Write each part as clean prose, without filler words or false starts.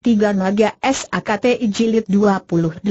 Tiga Naga SAKTI Jilid 28.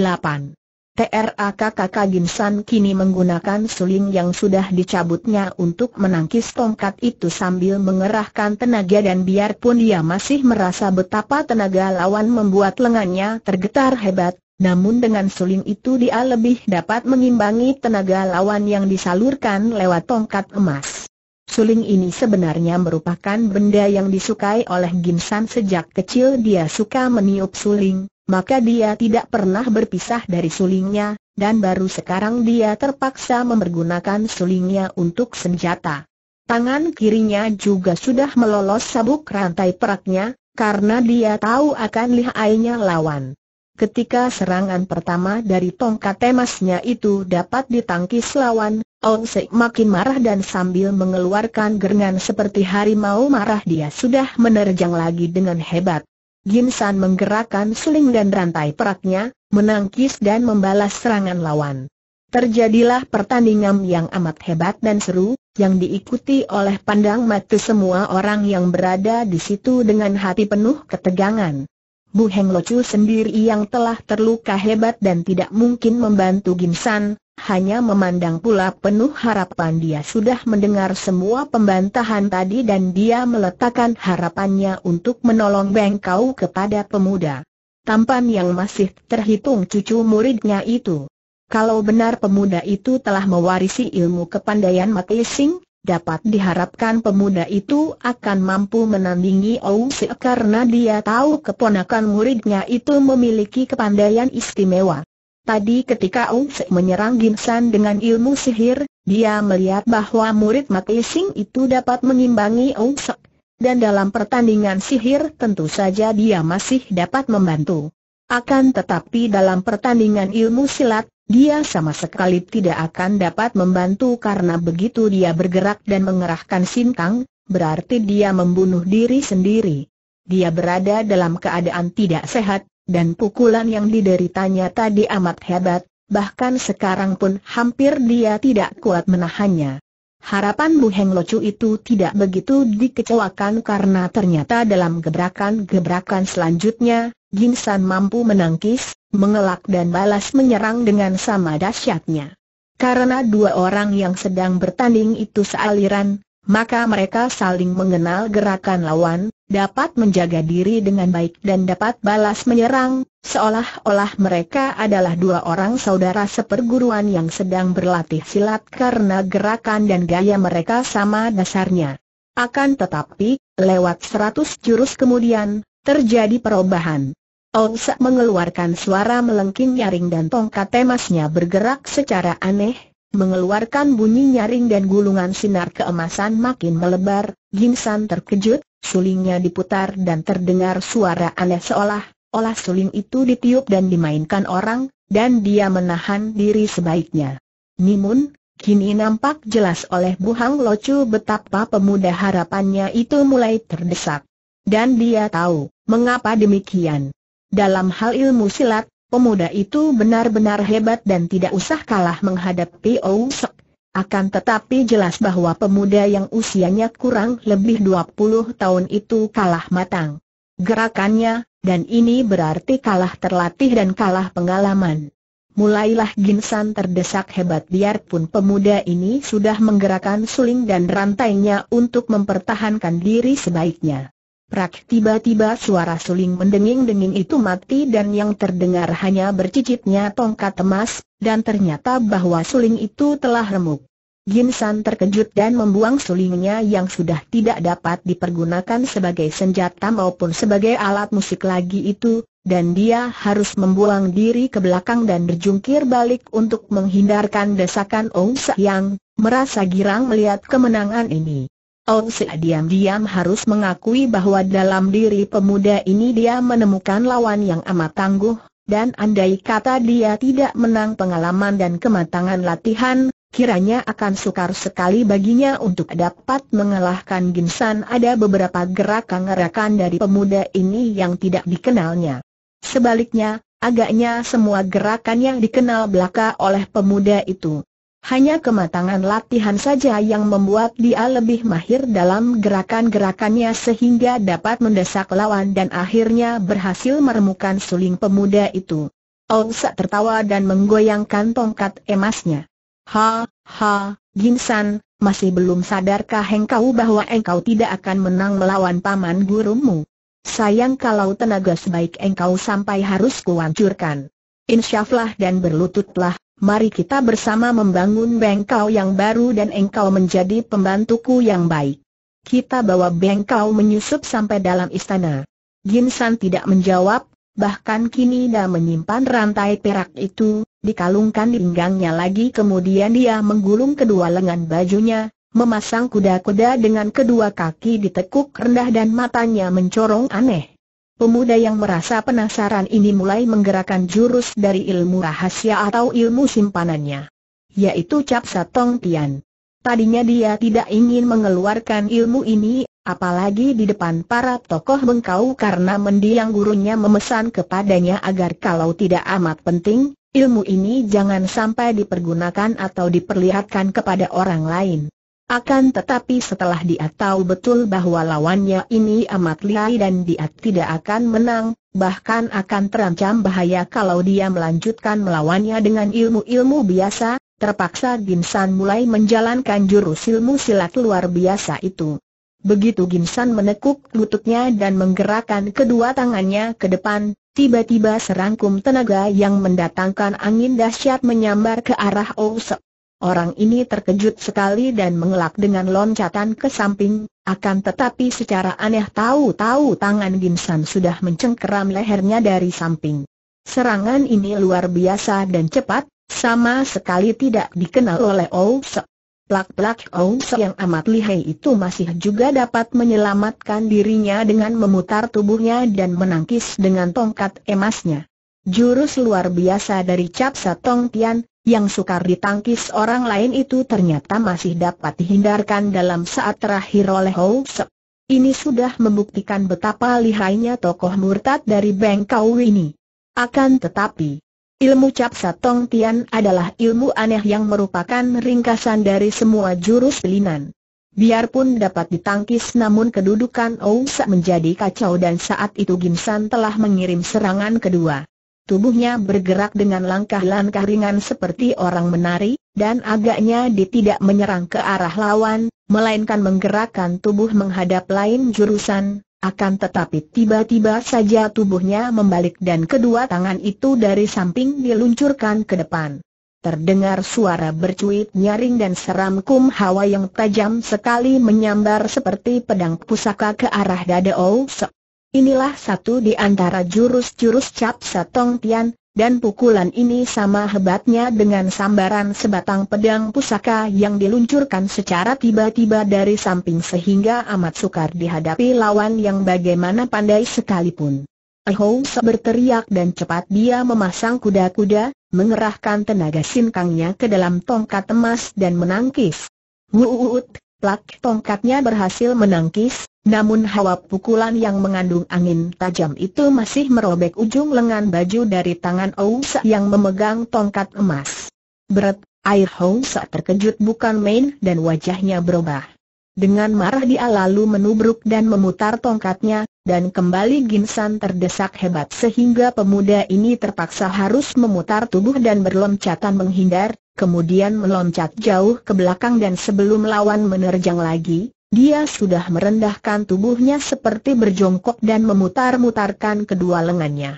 TRAKKK Kagimsan kini menggunakan suling yang sudah dicabutnya untuk menangkis tongkat itu sambil mengerahkan tenaga, dan biarpun dia masih merasa betapa tenaga lawan membuat lengannya tergetar hebat, namun dengan suling itu dia lebih dapat mengimbangi tenaga lawan yang disalurkan lewat tongkat emas. Suling ini sebenarnya merupakan benda yang disukai oleh Gim San sejak kecil. Dia suka meniup suling, maka dia tidak pernah berpisah dari sulingnya, dan baru sekarang dia terpaksa mempergunakan sulingnya untuk senjata. Tangan kirinya juga sudah melolos sabuk rantai peraknya, karena dia tahu akan lihainya lawan. Ketika serangan pertama dari tongkat emasnya itu dapat ditangkis lawan, Ongsek makin marah, dan sambil mengeluarkan gerengan seperti harimau marah dia sudah menerjang lagi dengan hebat. Gim San menggerakkan suling dan rantai peraknya, menangkis dan membalas serangan lawan. Terjadilah pertandingan yang amat hebat dan seru, yang diikuti oleh pandang mata semua orang yang berada di situ dengan hati penuh ketegangan. Bu Heng Locu sendiri yang telah terluka hebat dan tidak mungkin membantu Gim San, hanya memandang pula penuh harapan. Dia sudah mendengar semua pembantahan tadi dan dia meletakkan harapannya untuk menolong Bengkau kepada pemuda tampan yang masih terhitung cucu muridnya itu. Kalau benar pemuda itu telah mewarisi ilmu kepandaian Mak Lising, dapat diharapkan pemuda itu akan mampu menandingi Ousok karena dia tahu keponakan muridnya itu memiliki kepandaian istimewa. Tadi ketika Ongsek menyerang Gim San dengan ilmu sihir, dia melihat bahwa murid Mak Lising itu dapat mengimbangi Ongsek, dan dalam pertandingan sihir tentu saja dia masih dapat membantu. Akan tetapi dalam pertandingan ilmu silat, dia sama sekali tidak akan dapat membantu, karena begitu dia bergerak dan mengerahkan sinkang, berarti dia membunuh diri sendiri. Dia berada dalam keadaan tidak sehat, dan pukulan yang dideritanya tadi amat hebat, bahkan sekarang pun hampir dia tidak kuat menahannya. Harapan Bu Heng Locu itu tidak begitu dikecewakan, karena ternyata dalam gebrakan-gebrakan selanjutnya, Gim San mampu menangkis, mengelak dan balas menyerang dengan sama dahsyatnya. Karena dua orang yang sedang bertanding itu sealiran, maka mereka saling mengenal gerakan lawan, dapat menjaga diri dengan baik dan dapat balas menyerang, seolah-olah mereka adalah dua orang saudara seperguruan yang sedang berlatih silat karena gerakan dan gaya mereka sama dasarnya. Akan tetapi, lewat 100 jurus kemudian, terjadi perubahan. Ongsek mengeluarkan suara melengking nyaring dan tongkat emasnya bergerak secara aneh, mengeluarkan bunyi nyaring dan gulungan sinar keemasan makin melebar. Gim San terkejut, sulingnya diputar dan terdengar suara aneh seolah-olah suling itu ditiup dan dimainkan orang, dan dia menahan diri sebaiknya. Nimun, kini nampak jelas oleh Bu Heng Locu betapa pemuda harapannya itu mulai terdesak. Dan dia tahu mengapa demikian. Dalam hal ilmu silat, pemuda itu benar-benar hebat dan tidak usah kalah menghadapi Ousok. Akan tetapi jelas bahwa pemuda yang usianya kurang lebih 20 tahun itu kalah matang gerakannya, dan ini berarti kalah terlatih dan kalah pengalaman. Mulailah Gim San terdesak hebat, biarpun pemuda ini sudah menggerakkan suling dan rantainya untuk mempertahankan diri sebaiknya. Prak, tiba-tiba suara suling mendenging-denging itu mati dan yang terdengar hanya bercicitnya tongkat emas, dan ternyata bahwa suling itu telah remuk. Gim San terkejut dan membuang sulingnya yang sudah tidak dapat dipergunakan sebagai senjata maupun sebagai alat musik lagi itu, dan dia harus membuang diri ke belakang dan berjungkir balik untuk menghindarkan desakan Ongsek yang merasa girang melihat kemenangan ini. Ongsek diam-diam harus mengakui bahwa dalam diri pemuda ini dia menemukan lawan yang amat tangguh, dan andai kata dia tidak menang pengalaman dan kematangan latihan, kiranya akan sukar sekali baginya untuk dapat mengalahkan Gim San. Ada beberapa gerakan-gerakan dari pemuda ini yang tidak dikenalnya. Sebaliknya, agaknya semua gerakan yang dikenal belaka oleh pemuda itu. Hanya kematangan latihan saja yang membuat dia lebih mahir dalam gerakan-gerakannya sehingga dapat mendesak lawan dan akhirnya berhasil meremukan suling pemuda itu. Ousok tertawa dan menggoyangkan tongkat emasnya. Ha, ha, Gim San, masih belum sadarkah engkau bahwa engkau tidak akan menang melawan paman gurumu? Sayang kalau tenaga sebaik engkau sampai harus kuhancurkan. Insyaallah dan berlututlah. Mari kita bersama membangun Bengkau yang baru dan engkau menjadi pembantuku yang baik. Kita bawa Bengkau menyusup sampai dalam istana. Gim San tidak menjawab, bahkan kini dia menyimpan rantai perak itu, dikalungkan di pinggangnya lagi kemudian dia menggulung kedua lengan bajunya, memasang kuda-kuda dengan kedua kaki ditekuk rendah dan matanya mencorong aneh. Pemuda yang merasa penasaran ini mulai menggerakkan jurus dari ilmu rahasia atau ilmu simpanannya, yaitu Capsa Tongtian. Tadinya dia tidak ingin mengeluarkan ilmu ini, apalagi di depan para tokoh Bengkau karena mendiang gurunya memesan kepadanya agar kalau tidak amat penting, ilmu ini jangan sampai dipergunakan atau diperlihatkan kepada orang lain. Akan tetapi setelah dia tahu betul bahwa lawannya ini amat lihai dan dia tidak akan menang, bahkan akan terancam bahaya kalau dia melanjutkan melawannya dengan ilmu-ilmu biasa, terpaksa Gim San mulai menjalankan jurus ilmu silat luar biasa itu. Begitu Gim San menekuk lututnya dan menggerakkan kedua tangannya ke depan, tiba-tiba serangkum tenaga yang mendatangkan angin dahsyat menyambar ke arah Ousok. Orang ini terkejut sekali dan mengelak dengan loncatan ke samping, akan tetapi secara aneh tahu-tahu tangan Gim San sudah mencengkeram lehernya dari samping. Serangan ini luar biasa dan cepat, sama sekali tidak dikenal oleh Ousok. Plak-plak Ousok yang amat lihai itu masih juga dapat menyelamatkan dirinya dengan memutar tubuhnya dan menangkis dengan tongkat emasnya. Jurus luar biasa dari Capsa Tongtian yang sukar ditangkis orang lain itu ternyata masih dapat dihindarkan dalam saat terakhir oleh Ousok. Ini sudah membuktikan betapa lihainya tokoh murtad dari Bengkau ini. Akan tetapi, ilmu Capsa Tongtian adalah ilmu aneh yang merupakan ringkasan dari semua jurus pelinan. Biarpun dapat ditangkis namun kedudukan Ousok menjadi kacau dan saat itu Gim San telah mengirim serangan kedua. Tubuhnya bergerak dengan langkah-langkah ringan seperti orang menari, dan agaknya dia tidak menyerang ke arah lawan, melainkan menggerakkan tubuh menghadap lain jurusan, akan tetapi tiba-tiba saja tubuhnya membalik dan kedua tangan itu dari samping diluncurkan ke depan. Terdengar suara bercuit nyaring dan serangkum hawa yang tajam sekali menyambar seperti pedang pusaka ke arah dada Ousok. Inilah satu di antara jurus-jurus Capsa Tongtian, dan pukulan ini sama hebatnya dengan sambaran sebatang pedang pusaka yang diluncurkan secara tiba-tiba dari samping sehingga amat sukar dihadapi lawan yang bagaimana pandai sekalipun. Ousok berteriak dan cepat dia memasang kuda-kuda, mengerahkan tenaga sinkangnya ke dalam tongkat emas dan menangkis. Wuut! Plak tongkatnya berhasil menangkis, namun hawa pukulan yang mengandung angin tajam itu masih merobek ujung lengan baju dari tangan Ousok yang memegang tongkat emas. Beret, air Ousok terkejut bukan main dan wajahnya berubah. Dengan marah dia lalu menubruk dan memutar tongkatnya, dan kembali Gim San terdesak hebat sehingga pemuda ini terpaksa harus memutar tubuh dan berloncatan menghindar. Kemudian meloncat jauh ke belakang dan sebelum lawan menerjang lagi, dia sudah merendahkan tubuhnya seperti berjongkok dan memutar-mutarkan kedua lengannya.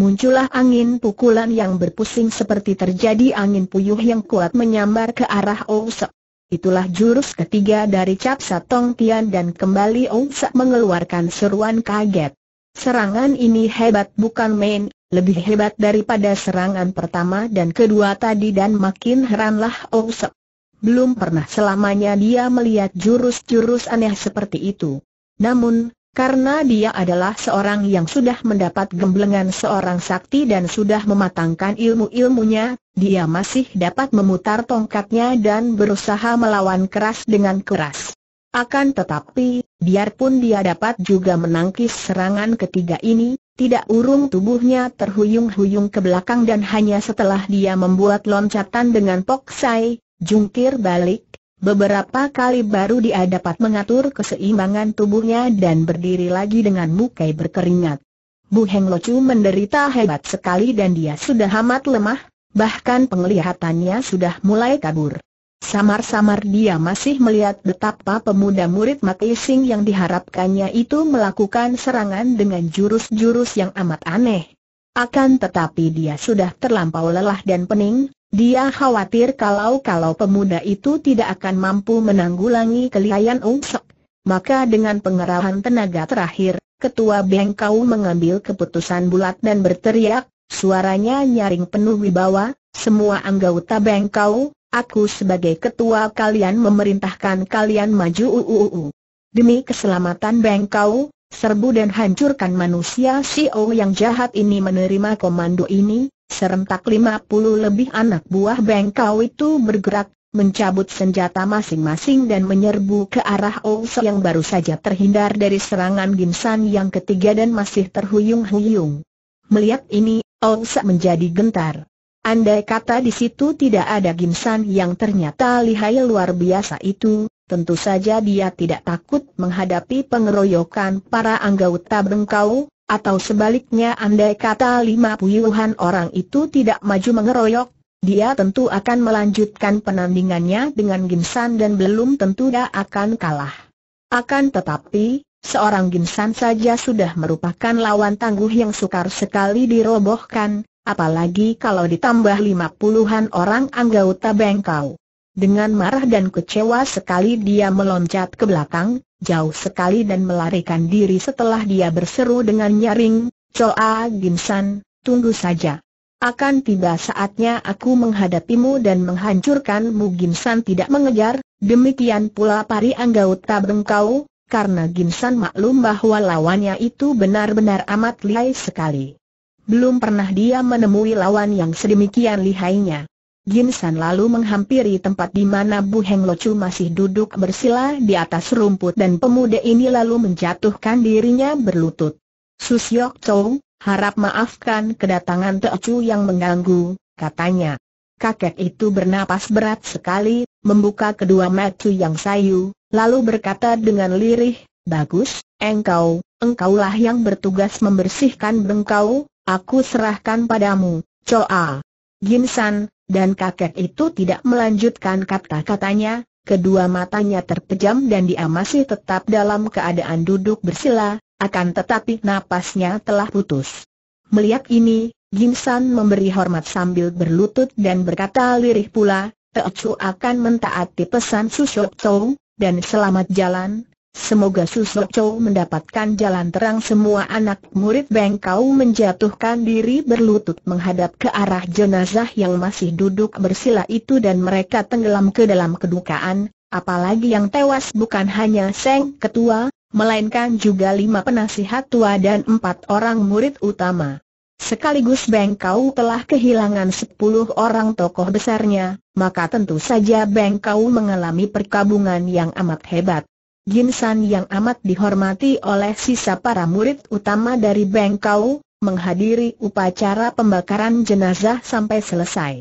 Muncullah angin pukulan yang berpusing seperti terjadi angin puyuh yang kuat menyambar ke arah Ousok. Itulah jurus ketiga dari Capsa Tongtian dan kembali Ousok mengeluarkan seruan kaget. Serangan ini hebat bukan main. Lebih hebat daripada serangan pertama dan kedua tadi dan makin heranlah Ousok. Belum pernah selamanya dia melihat jurus-jurus aneh seperti itu. Namun, karena dia adalah seorang yang sudah mendapat gemblengan seorang sakti dan sudah mematangkan ilmu-ilmunya, dia masih dapat memutar tongkatnya dan berusaha melawan keras dengan keras. Akan tetapi, biarpun dia dapat juga menangkis serangan ketiga ini, tidak urung tubuhnya terhuyung-huyung ke belakang dan hanya setelah dia membuat loncatan dengan poksai, jungkir balik, beberapa kali baru dia dapat mengatur keseimbangan tubuhnya dan berdiri lagi dengan muka berkeringat. Bu Heng Locu menderita hebat sekali dan dia sudah amat lemah, bahkan penglihatannya sudah mulai kabur. Samar-samar dia masih melihat betapa pemuda murid Mak Lising yang diharapkannya itu melakukan serangan dengan jurus-jurus yang amat aneh. Akan tetapi dia sudah terlampau lelah dan pening, dia khawatir kalau pemuda itu tidak akan mampu menanggulangi kelihaian Ongsek. Maka dengan pengerahan tenaga terakhir, Ketua Bengkau mengambil keputusan bulat dan berteriak, suaranya nyaring penuh wibawa, "Semua anggota Bengkau, aku sebagai ketua kalian memerintahkan kalian maju demi keselamatan Bengkau, serbu dan hancurkan manusia CEO yang jahat ini." Menerima komando ini, serentak 50 lebih anak buah Bengkau itu bergerak, mencabut senjata masing-masing dan menyerbu ke arah Ousok yang baru saja terhindar dari serangan Gim San yang ketiga dan masih terhuyung-huyung. Melihat ini, Ousok menjadi gentar. Andai kata di situ tidak ada Gim San yang ternyata lihai luar biasa itu, tentu saja dia tidak takut menghadapi pengeroyokan para anggota Bengkau, atau sebaliknya andai kata 50-an orang itu tidak maju mengeroyok, dia tentu akan melanjutkan penandingannya dengan Gim San dan belum tentu dia akan kalah. Akan tetapi, seorang Gim San saja sudah merupakan lawan tangguh yang sukar sekali dirobohkan, apalagi kalau ditambah 50-an orang anggota Bengkau. Dengan marah dan kecewa sekali dia meloncat ke belakang, jauh sekali dan melarikan diri. Setelah dia berseru dengan nyaring, "Coa Gim San, tunggu saja. Akan tiba saatnya aku menghadapimu dan menghancurkanmu." Gim San tidak mengejar, demikian pula para anggota Bengkau, karena Gim San maklum bahwa lawannya itu benar-benar amat lihai sekali. Belum pernah dia menemui lawan yang sedemikian lihainya. Gim San lalu menghampiri tempat di mana Bu Heng Locu masih duduk bersila di atas rumput dan pemuda ini lalu menjatuhkan dirinya berlutut. "Susyok Chow, harap maafkan kedatangan Teocu yang mengganggu," katanya. Kakek itu bernapas berat sekali, membuka kedua mata yang sayu, lalu berkata dengan lirih, "Bagus, engkaulah yang bertugas membersihkan Bengkau. Aku serahkan padamu, Coa Gim San." Dan kakek itu tidak melanjutkan kata-katanya, kedua matanya terpejam dan dia masih tetap dalam keadaan duduk bersila, akan tetapi napasnya telah putus. Melihat ini, Gim San memberi hormat sambil berlutut dan berkata lirih pula, "Teocu akan mentaati pesan Susyok Chow, dan selamat jalan. Semoga Susyok Chow mendapatkan jalan terang." Semua anak murid Bengkau menjatuhkan diri berlutut menghadap ke arah jenazah yang masih duduk bersila itu dan mereka tenggelam ke dalam kedukaan, apalagi yang tewas bukan hanya Seng Ketua, melainkan juga 5 penasihat tua dan 4 orang murid utama. Sekaligus Bengkau telah kehilangan 10 orang tokoh besarnya, maka tentu saja Bengkau mengalami perkabungan yang amat hebat. Gim San yang amat dihormati oleh sisa para murid utama dari Bengkau, menghadiri upacara pembakaran jenazah sampai selesai.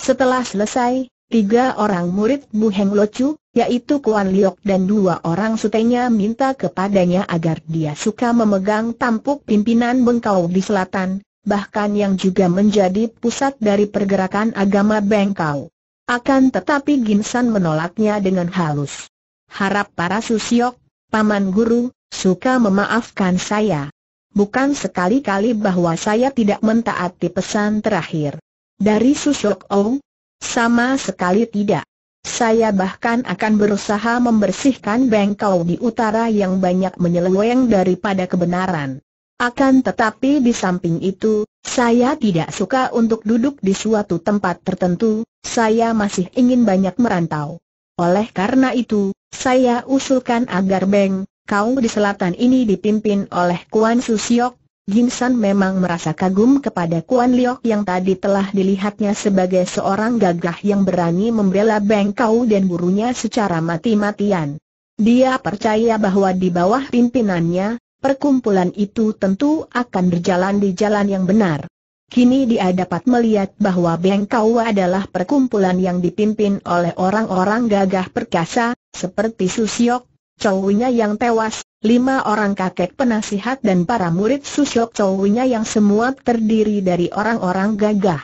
Setelah selesai, 3 orang murid Bu Heng Locu, yaitu Kuan Liok dan 2 orang sutenya minta kepadanya agar dia suka memegang tampuk pimpinan Bengkau di selatan, bahkan yang juga menjadi pusat dari pergerakan agama Bengkau. Akan tetapi Gim San menolaknya dengan halus. "Harap para Susyok, Paman Guru, suka memaafkan saya. Bukan sekali-kali bahwa saya tidak mentaati pesan terakhir dari Susyok Ong, sama sekali tidak. Saya bahkan akan berusaha membersihkan Bengkau di utara yang banyak menyeleweng daripada kebenaran. Akan tetapi di samping itu, saya tidak suka untuk duduk di suatu tempat tertentu, saya masih ingin banyak merantau. Oleh karena itu, saya usulkan agar Bengkau di selatan ini dipimpin oleh Kuan Susyok." Gim San memang merasa kagum kepada Kuan Liok yang tadi telah dilihatnya sebagai seorang gagah yang berani membela Bengkau dan gurunya secara mati-matian. Dia percaya bahwa di bawah pimpinannya, perkumpulan itu tentu akan berjalan di jalan yang benar. Kini dia dapat melihat bahwa Bengkau adalah perkumpulan yang dipimpin oleh orang-orang gagah perkasa, seperti Susyok, cowunya yang tewas, 5 orang kakek penasihat dan para murid Susyok cowunya yang semua terdiri dari orang-orang gagah.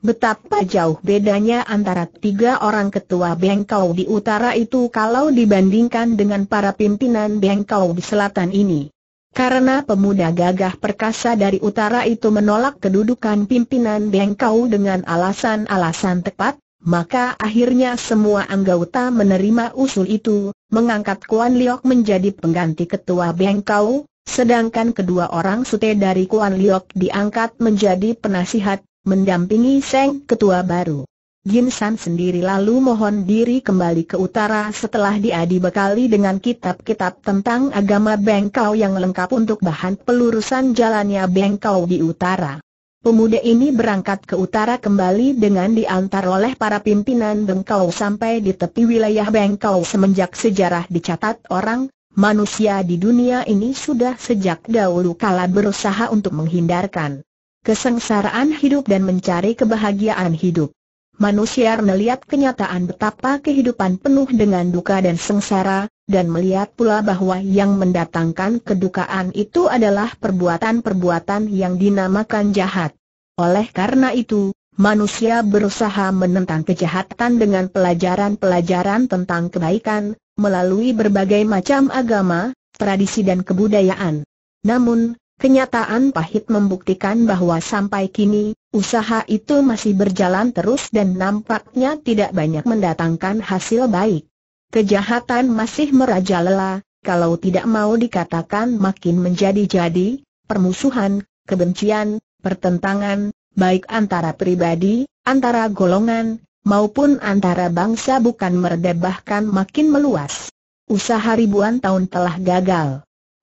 Betapa jauh bedanya antara 3 orang ketua Bengkau di utara itu kalau dibandingkan dengan para pimpinan Bengkau di selatan ini. Karena pemuda gagah perkasa dari utara itu menolak kedudukan pimpinan Bengkau dengan alasan-alasan tepat, maka akhirnya semua anggota menerima usul itu, mengangkat Kuan Liok menjadi pengganti ketua Bengkau, sedangkan kedua orang sute dari Kuan Liok diangkat menjadi penasihat, mendampingi Seng ketua baru. Gim San sendiri lalu mohon diri kembali ke utara setelah dia dibekali dengan kitab-kitab tentang agama Bengkau yang lengkap untuk bahan pelurusan jalannya Bengkau di utara. Pemuda ini berangkat ke utara kembali dengan diantar oleh para pimpinan Bengkau sampai di tepi wilayah Bengkau semenjak sejarah dicatat orang. Manusia di dunia ini sudah sejak dahulu kala berusaha untuk menghindarkan kesengsaraan hidup dan mencari kebahagiaan hidup. Manusia melihat kenyataan betapa kehidupan penuh dengan duka dan sengsara, dan melihat pula bahwa yang mendatangkan kedukaan itu adalah perbuatan-perbuatan yang dinamakan jahat. Oleh karena itu, manusia berusaha menentang kejahatan dengan pelajaran-pelajaran tentang kebaikan, melalui berbagai macam agama, tradisi dan kebudayaan. Namun, kenyataan pahit membuktikan bahwa sampai kini, usaha itu masih berjalan terus dan nampaknya tidak banyak mendatangkan hasil baik. Kejahatan masih merajalela, kalau tidak mau dikatakan makin menjadi-jadi, permusuhan, kebencian, pertentangan, baik antara pribadi, antara golongan, maupun antara bangsa bukan mereda bahkan makin meluas. Usaha ribuan tahun telah gagal.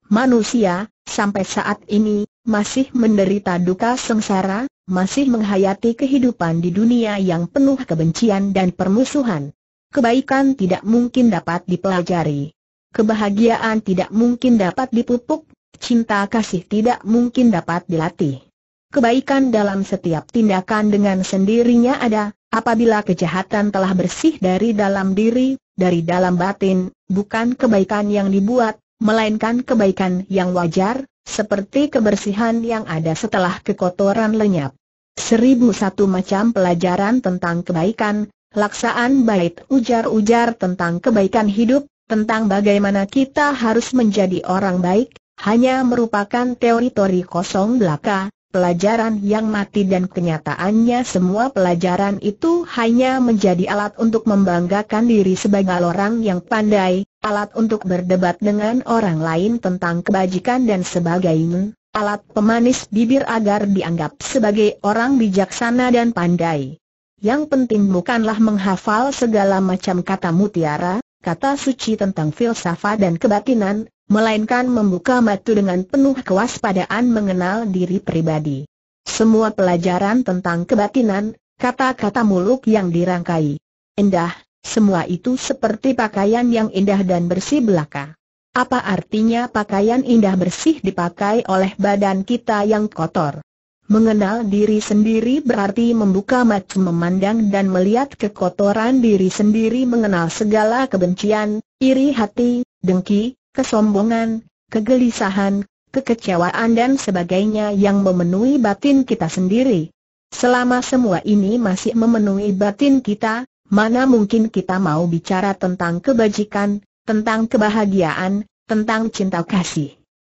Manusia, sampai saat ini, masih menderita duka sengsara, masih menghayati kehidupan di dunia yang penuh kebencian dan permusuhan. Kebaikan tidak mungkin dapat dipelajari. Kebahagiaan tidak mungkin dapat dipupuk, cinta kasih tidak mungkin dapat dilatih. Kebaikan dalam setiap tindakan dengan sendirinya ada, apabila kejahatan telah bersih dari dalam diri, dari dalam batin, bukan kebaikan yang dibuat, melainkan kebaikan yang wajar, seperti kebersihan yang ada setelah kekotoran lenyap. 1001 macam pelajaran tentang kebaikan, laksaan bait ujar-ujar tentang kebaikan hidup, tentang bagaimana kita harus menjadi orang baik, hanya merupakan teori-teori kosong belaka, pelajaran yang mati dan kenyataannya semua pelajaran itu hanya menjadi alat untuk membanggakan diri sebagai orang yang pandai, alat untuk berdebat dengan orang lain tentang kebajikan dan sebagainya, alat pemanis bibir agar dianggap sebagai orang bijaksana dan pandai. Yang penting bukanlah menghafal segala macam kata mutiara, kata suci tentang filsafat dan kebatinan, melainkan membuka mata dengan penuh kewaspadaan mengenal diri pribadi. Semua pelajaran tentang kebatinan, kata-kata muluk yang dirangkai indah, semua itu seperti pakaian yang indah dan bersih belaka. Apa artinya pakaian indah bersih dipakai oleh badan kita yang kotor? Mengenal diri sendiri berarti membuka mata memandang dan melihat kekotoran diri sendiri, mengenal segala kebencian, iri hati, dengki, kesombongan, kegelisahan, kekecewaan dan sebagainya yang memenuhi batin kita sendiri. Selama semua ini masih memenuhi batin kita, mana mungkin kita mau bicara tentang kebajikan, tentang kebahagiaan, tentang cinta kasih.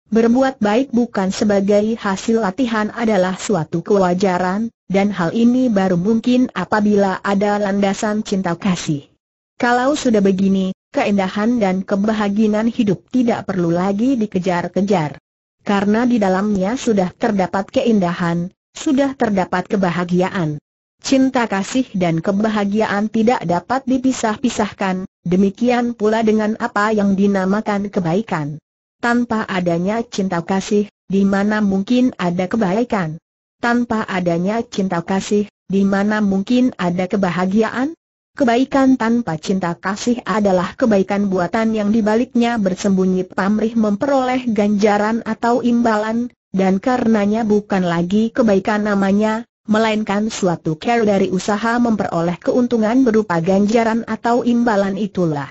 Berbuat baik bukan sebagai hasil latihan adalah suatu kewajaran, dan hal ini baru mungkin apabila ada landasan cinta kasih. Kalau sudah begini, keindahan dan kebahagiaan hidup tidak perlu lagi dikejar-kejar. Karena di dalamnya sudah terdapat keindahan, sudah terdapat kebahagiaan. Cinta kasih dan kebahagiaan tidak dapat dipisah-pisahkan, demikian pula dengan apa yang dinamakan kebaikan. Tanpa adanya cinta kasih, di mana mungkin ada kebaikan? Tanpa adanya cinta kasih, di mana mungkin ada kebahagiaan? Kebaikan tanpa cinta kasih adalah kebaikan buatan yang dibaliknya bersembunyi pamrih memperoleh ganjaran atau imbalan, dan karenanya bukan lagi kebaikan namanya, melainkan suatu care dari usaha memperoleh keuntungan berupa ganjaran atau imbalan itulah.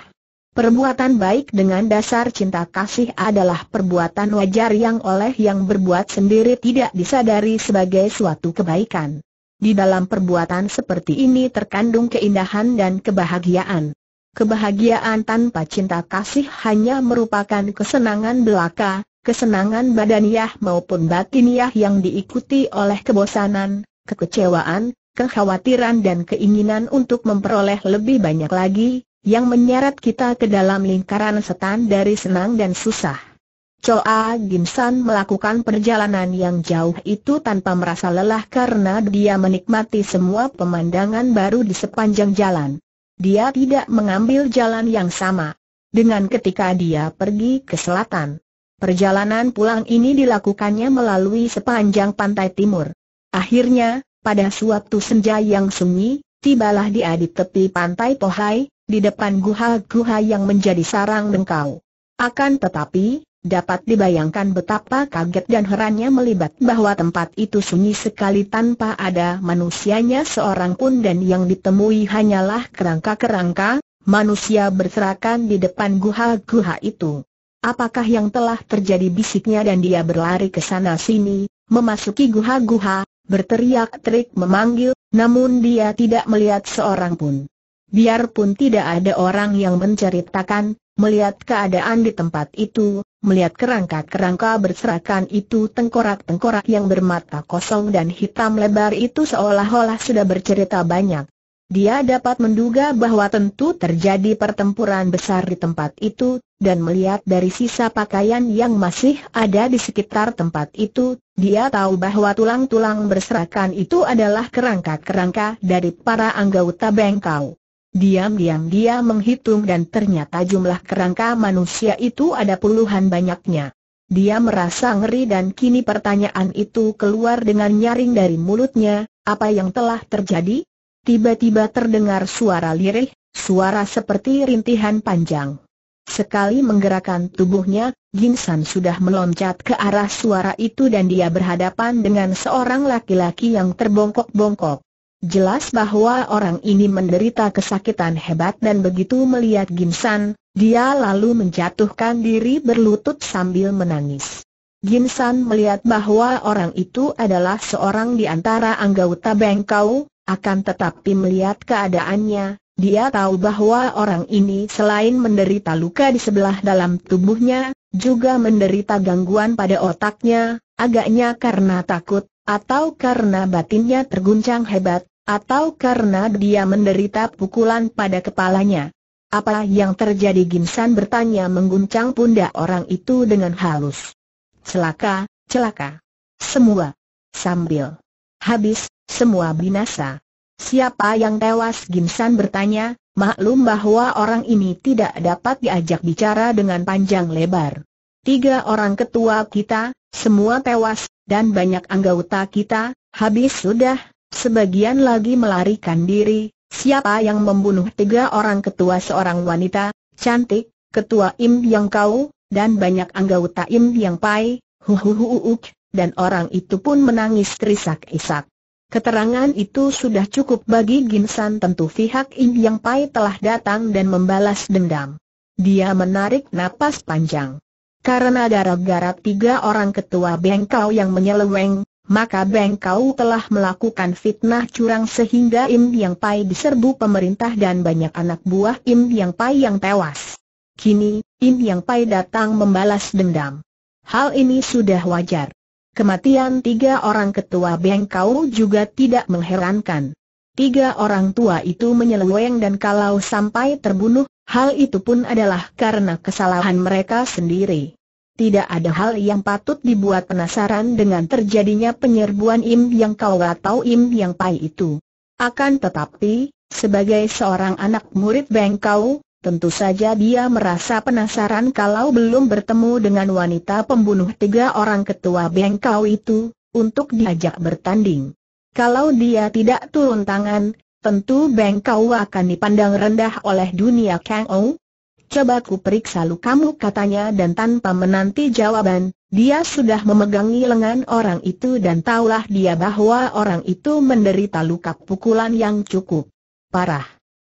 Perbuatan baik dengan dasar cinta kasih adalah perbuatan wajar yang oleh yang berbuat sendiri tidak disadari sebagai suatu kebaikan. Di dalam perbuatan seperti ini terkandung keindahan dan kebahagiaan. Kebahagiaan tanpa cinta kasih hanya merupakan kesenangan belaka, kesenangan badaniah maupun batiniah yang diikuti oleh kebosanan, kekecewaan, kekhawatiran dan keinginan untuk memperoleh lebih banyak lagi, yang menyeret kita ke dalam lingkaran setan dari senang dan susah. Choa Gim San melakukan perjalanan yang jauh itu tanpa merasa lelah karena dia menikmati semua pemandangan baru di sepanjang jalan. Dia tidak mengambil jalan yang sama dengan ketika dia pergi ke selatan. Perjalanan pulang ini dilakukannya melalui sepanjang pantai timur. Akhirnya, pada suatu senja yang sunyi, tibalah dia di tepi pantai Pohai, di depan guha-guha yang menjadi sarang Bengkau. Akan tetapi, dapat dibayangkan betapa kaget dan herannya melihat bahwa tempat itu sunyi sekali tanpa ada manusianya seorang pun dan yang ditemui hanyalah kerangka-kerangka, manusia berserakan di depan guha-guha itu. Apakah yang telah terjadi, bisiknya, dan dia berlari ke sana-sini, memasuki guha-guha, berteriak-teriak memanggil, namun dia tidak melihat seorang pun. Biarpun tidak ada orang yang menceritakan, melihat keadaan di tempat itu, melihat kerangka-kerangka berserakan itu, tengkorak-tengkorak yang bermata kosong dan hitam lebar itu seolah-olah sudah bercerita banyak. Dia dapat menduga bahwa tentu terjadi pertempuran besar di tempat itu, dan melihat dari sisa pakaian yang masih ada di sekitar tempat itu, dia tahu bahwa tulang-tulang berserakan itu adalah kerangka-kerangka dari para anggota Bengkau. Diam-diam dia menghitung dan ternyata jumlah kerangka manusia itu ada puluhan banyaknya. Dia merasa ngeri dan kini pertanyaan itu keluar dengan nyaring dari mulutnya, apa yang telah terjadi? Tiba-tiba terdengar suara lirih, suara seperti rintihan panjang. Sekali menggerakkan tubuhnya, Gim San sudah meloncat ke arah suara itu dan dia berhadapan dengan seorang laki-laki yang terbongkok-bongkok. Jelas bahwa orang ini menderita kesakitan hebat dan begitu melihat Gim San, dia lalu menjatuhkan diri berlutut sambil menangis. Gim San melihat bahwa orang itu adalah seorang di antara anggota Bengkau. Akan tetapi melihat keadaannya, dia tahu bahwa orang ini selain menderita luka di sebelah dalam tubuhnya, juga menderita gangguan pada otaknya, agaknya karena takut, atau karena batinnya terguncang hebat, atau karena dia menderita pukulan pada kepalanya. Apa yang terjadi? Gim San bertanya mengguncang pundak orang itu dengan halus. Celaka, celaka. Semua. Sambil. Habis. Semua binasa. Siapa yang tewas? Gim San bertanya, maklum bahwa orang ini tidak dapat diajak bicara dengan panjang lebar. Tiga orang ketua kita, semua tewas, dan banyak anggota kita, habis sudah, sebagian lagi melarikan diri. Siapa yang membunuh tiga orang ketua? Seorang wanita, cantik, ketua Im Yang Kau, dan banyak anggota Im Yang Pai, dan orang itu pun menangis terisak-isak. Keterangan itu sudah cukup bagi Gim San. Tentu pihak Im Yang Pai telah datang dan membalas dendam. Dia menarik napas panjang. Karena gara-gara tiga orang ketua Bengkau yang menyeleweng, maka Bengkau telah melakukan fitnah curang sehingga Im Yang Pai diserbu pemerintah dan banyak anak buah Im Yang Pai yang tewas. Kini, Im Yang Pai datang membalas dendam. Hal ini sudah wajar. Kematian tiga orang ketua Bengkau juga tidak mengherankan. Tiga orang tua itu menyeleweng dan kalau sampai terbunuh, hal itu pun adalah karena kesalahan mereka sendiri. Tidak ada hal yang patut dibuat penasaran dengan terjadinya penyerbuan Im Yang Kau atau Im Yang Pai itu. Akan tetapi, sebagai seorang anak murid Bengkau, tentu saja dia merasa penasaran kalau belum bertemu dengan wanita pembunuh tiga orang ketua Bengkau itu, untuk diajak bertanding. Kalau dia tidak turun tangan, tentu Bengkau akan dipandang rendah oleh dunia Kang O. Coba ku periksa lukamu, katanya, dan tanpa menanti jawaban, Dia sudah memegangi lengan orang itu dan tahulah dia bahwa orang itu menderita luka pukulan yang cukup parah.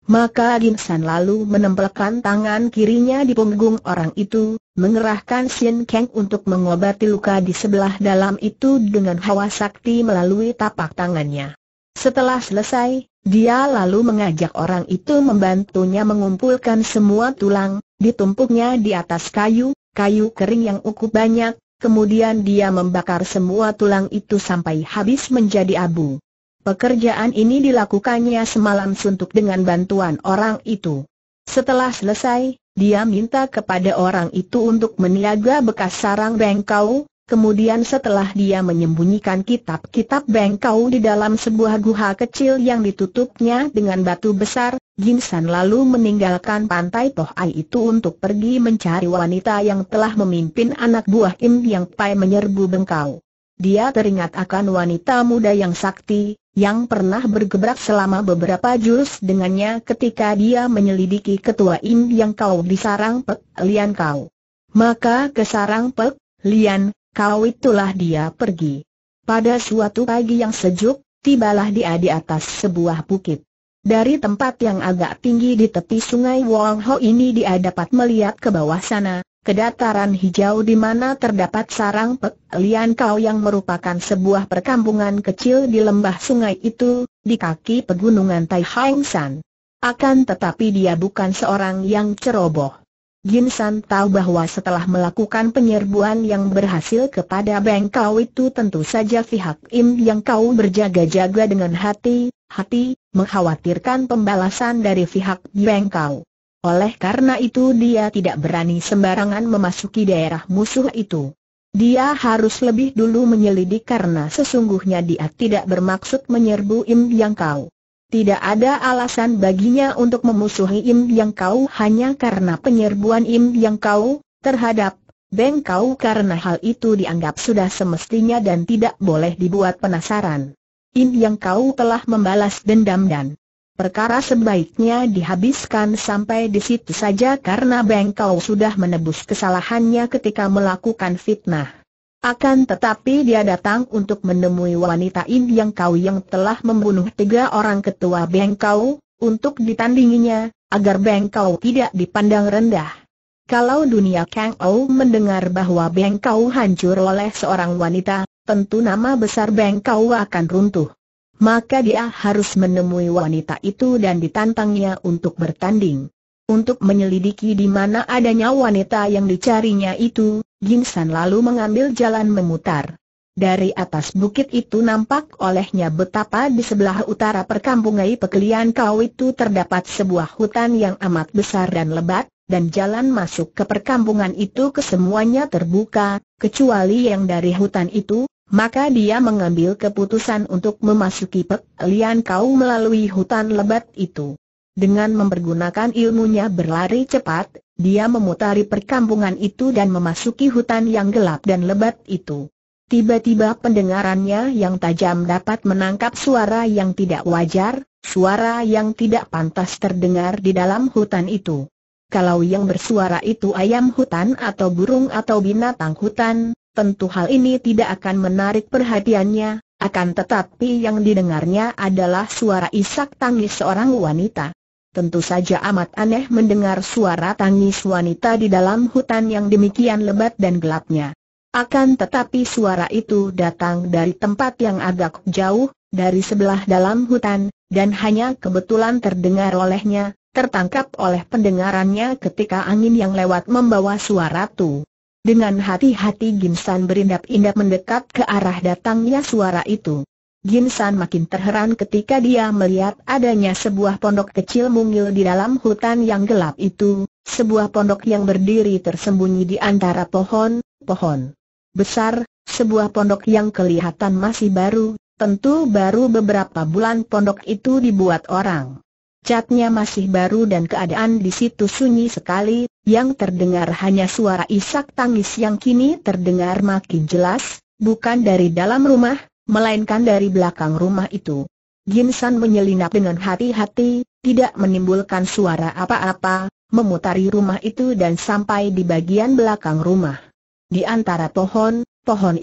Maka Gim San lalu menempelkan tangan kirinya di punggung orang itu, mengerahkan Sin Kang untuk mengobati luka di sebelah dalam itu dengan hawa sakti melalui tapak tangannya. Setelah selesai, dia lalu mengajak orang itu membantunya mengumpulkan semua tulang, ditumpuknya di atas kayu kering yang cukup banyak, kemudian dia membakar semua tulang itu sampai habis menjadi abu. Pekerjaan ini dilakukannya semalam suntuk dengan bantuan orang itu. Setelah selesai, dia minta kepada orang itu untuk meniaga bekas sarang Bengkau, kemudian setelah dia menyembunyikan kitab-kitab Bengkau di dalam sebuah guha kecil yang ditutupnya dengan batu besar, Gim San lalu meninggalkan pantai Pohai itu untuk pergi mencari wanita yang telah memimpin anak buah Im Yang Pai menyerbu Bengkau. Dia teringat akan wanita muda yang sakti, yang pernah bergebrak selama beberapa jurus dengannya ketika dia menyelidiki ketua Im Yang Kau di sarang Pek Lian Kau. Maka ke sarang Pek Lian Kau itulah dia pergi. Pada suatu pagi yang sejuk, tibalah dia di atas sebuah bukit. Dari tempat yang agak tinggi di tepi sungai Wolho ini dia dapat melihat ke bawah sana, ke dataran hijau di mana terdapat sarang Pek Lian Kau yang merupakan sebuah perkampungan kecil di lembah sungai itu, di kaki pegunungan Taihangsan. Akan tetapi dia bukan seorang yang ceroboh. Gim San tahu bahwa setelah melakukan penyerbuan yang berhasil kepada Bengkau itu tentu saja pihak Im Yang Kau berjaga-jaga dengan hati-hati, mengkhawatirkan pembalasan dari pihak Bengkau. Oleh karena itu dia tidak berani sembarangan memasuki daerah musuh itu. Dia harus lebih dulu menyelidik karena sesungguhnya dia tidak bermaksud menyerbu Im Yang Kau. Tidak ada alasan baginya untuk memusuhi Im Yang Kau hanya karena penyerbuan Im Yang Kau terhadap Bengkau karena hal itu dianggap sudah semestinya dan tidak boleh dibuat penasaran. Im Yang Kau telah membalas dendam dan perkara sebaiknya dihabiskan sampai di situ saja karena Bengkau sudah menebus kesalahannya ketika melakukan fitnah. Akan tetapi dia datang untuk menemui wanita Im Yang Kau yang telah membunuh 3 orang ketua Bengkau, untuk ditandinginya, agar Bengkau tidak dipandang rendah. Kalau dunia Kang Ou mendengar bahwa Bengkau hancur oleh seorang wanita, tentu nama besar Bengkau akan runtuh. Maka dia harus menemui wanita itu dan ditantangnya untuk bertanding. Untuk menyelidiki di mana adanya wanita yang dicarinya itu, Gim San lalu mengambil jalan memutar. Dari atas bukit itu nampak olehnya betapa di sebelah utara perkampungan Pek Lian Kau itu terdapat sebuah hutan yang amat besar dan lebat, dan jalan masuk ke perkampungan itu kesemuanya terbuka, kecuali yang dari hutan itu, maka dia mengambil keputusan untuk memasuki Pek Lian Kau melalui hutan lebat itu. Dengan mempergunakan ilmunya berlari cepat, dia memutari perkampungan itu dan memasuki hutan yang gelap dan lebat itu. Tiba-tiba pendengarannya yang tajam dapat menangkap suara yang tidak wajar, suara yang tidak pantas terdengar di dalam hutan itu. Kalau yang bersuara itu ayam hutan atau burung atau binatang hutan, tentu hal ini tidak akan menarik perhatiannya, akan tetapi yang didengarnya adalah suara isak tangis seorang wanita. Tentu saja amat aneh mendengar suara tangis wanita di dalam hutan yang demikian lebat dan gelapnya. Akan tetapi suara itu datang dari tempat yang agak jauh, dari sebelah dalam hutan, dan hanya kebetulan terdengar olehnya, tertangkap oleh pendengarannya ketika angin yang lewat membawa suara itu. Dengan hati-hati Gim San berindap-indap mendekat ke arah datangnya suara itu. Gim San makin terheran ketika dia melihat adanya sebuah pondok kecil mungil di dalam hutan yang gelap itu, sebuah pondok yang berdiri tersembunyi di antara pohon-pohon besar, sebuah pondok yang kelihatan masih baru, tentu baru beberapa bulan pondok itu dibuat orang. Catnya masih baru dan keadaan di situ sunyi sekali, yang terdengar hanya suara isak tangis yang kini terdengar makin jelas, bukan dari dalam rumah, melainkan dari belakang rumah itu. Gim San menyelinap dengan hati-hati, tidak menimbulkan suara apa-apa, memutari rumah itu dan sampai di bagian belakang rumah. Di antara pohon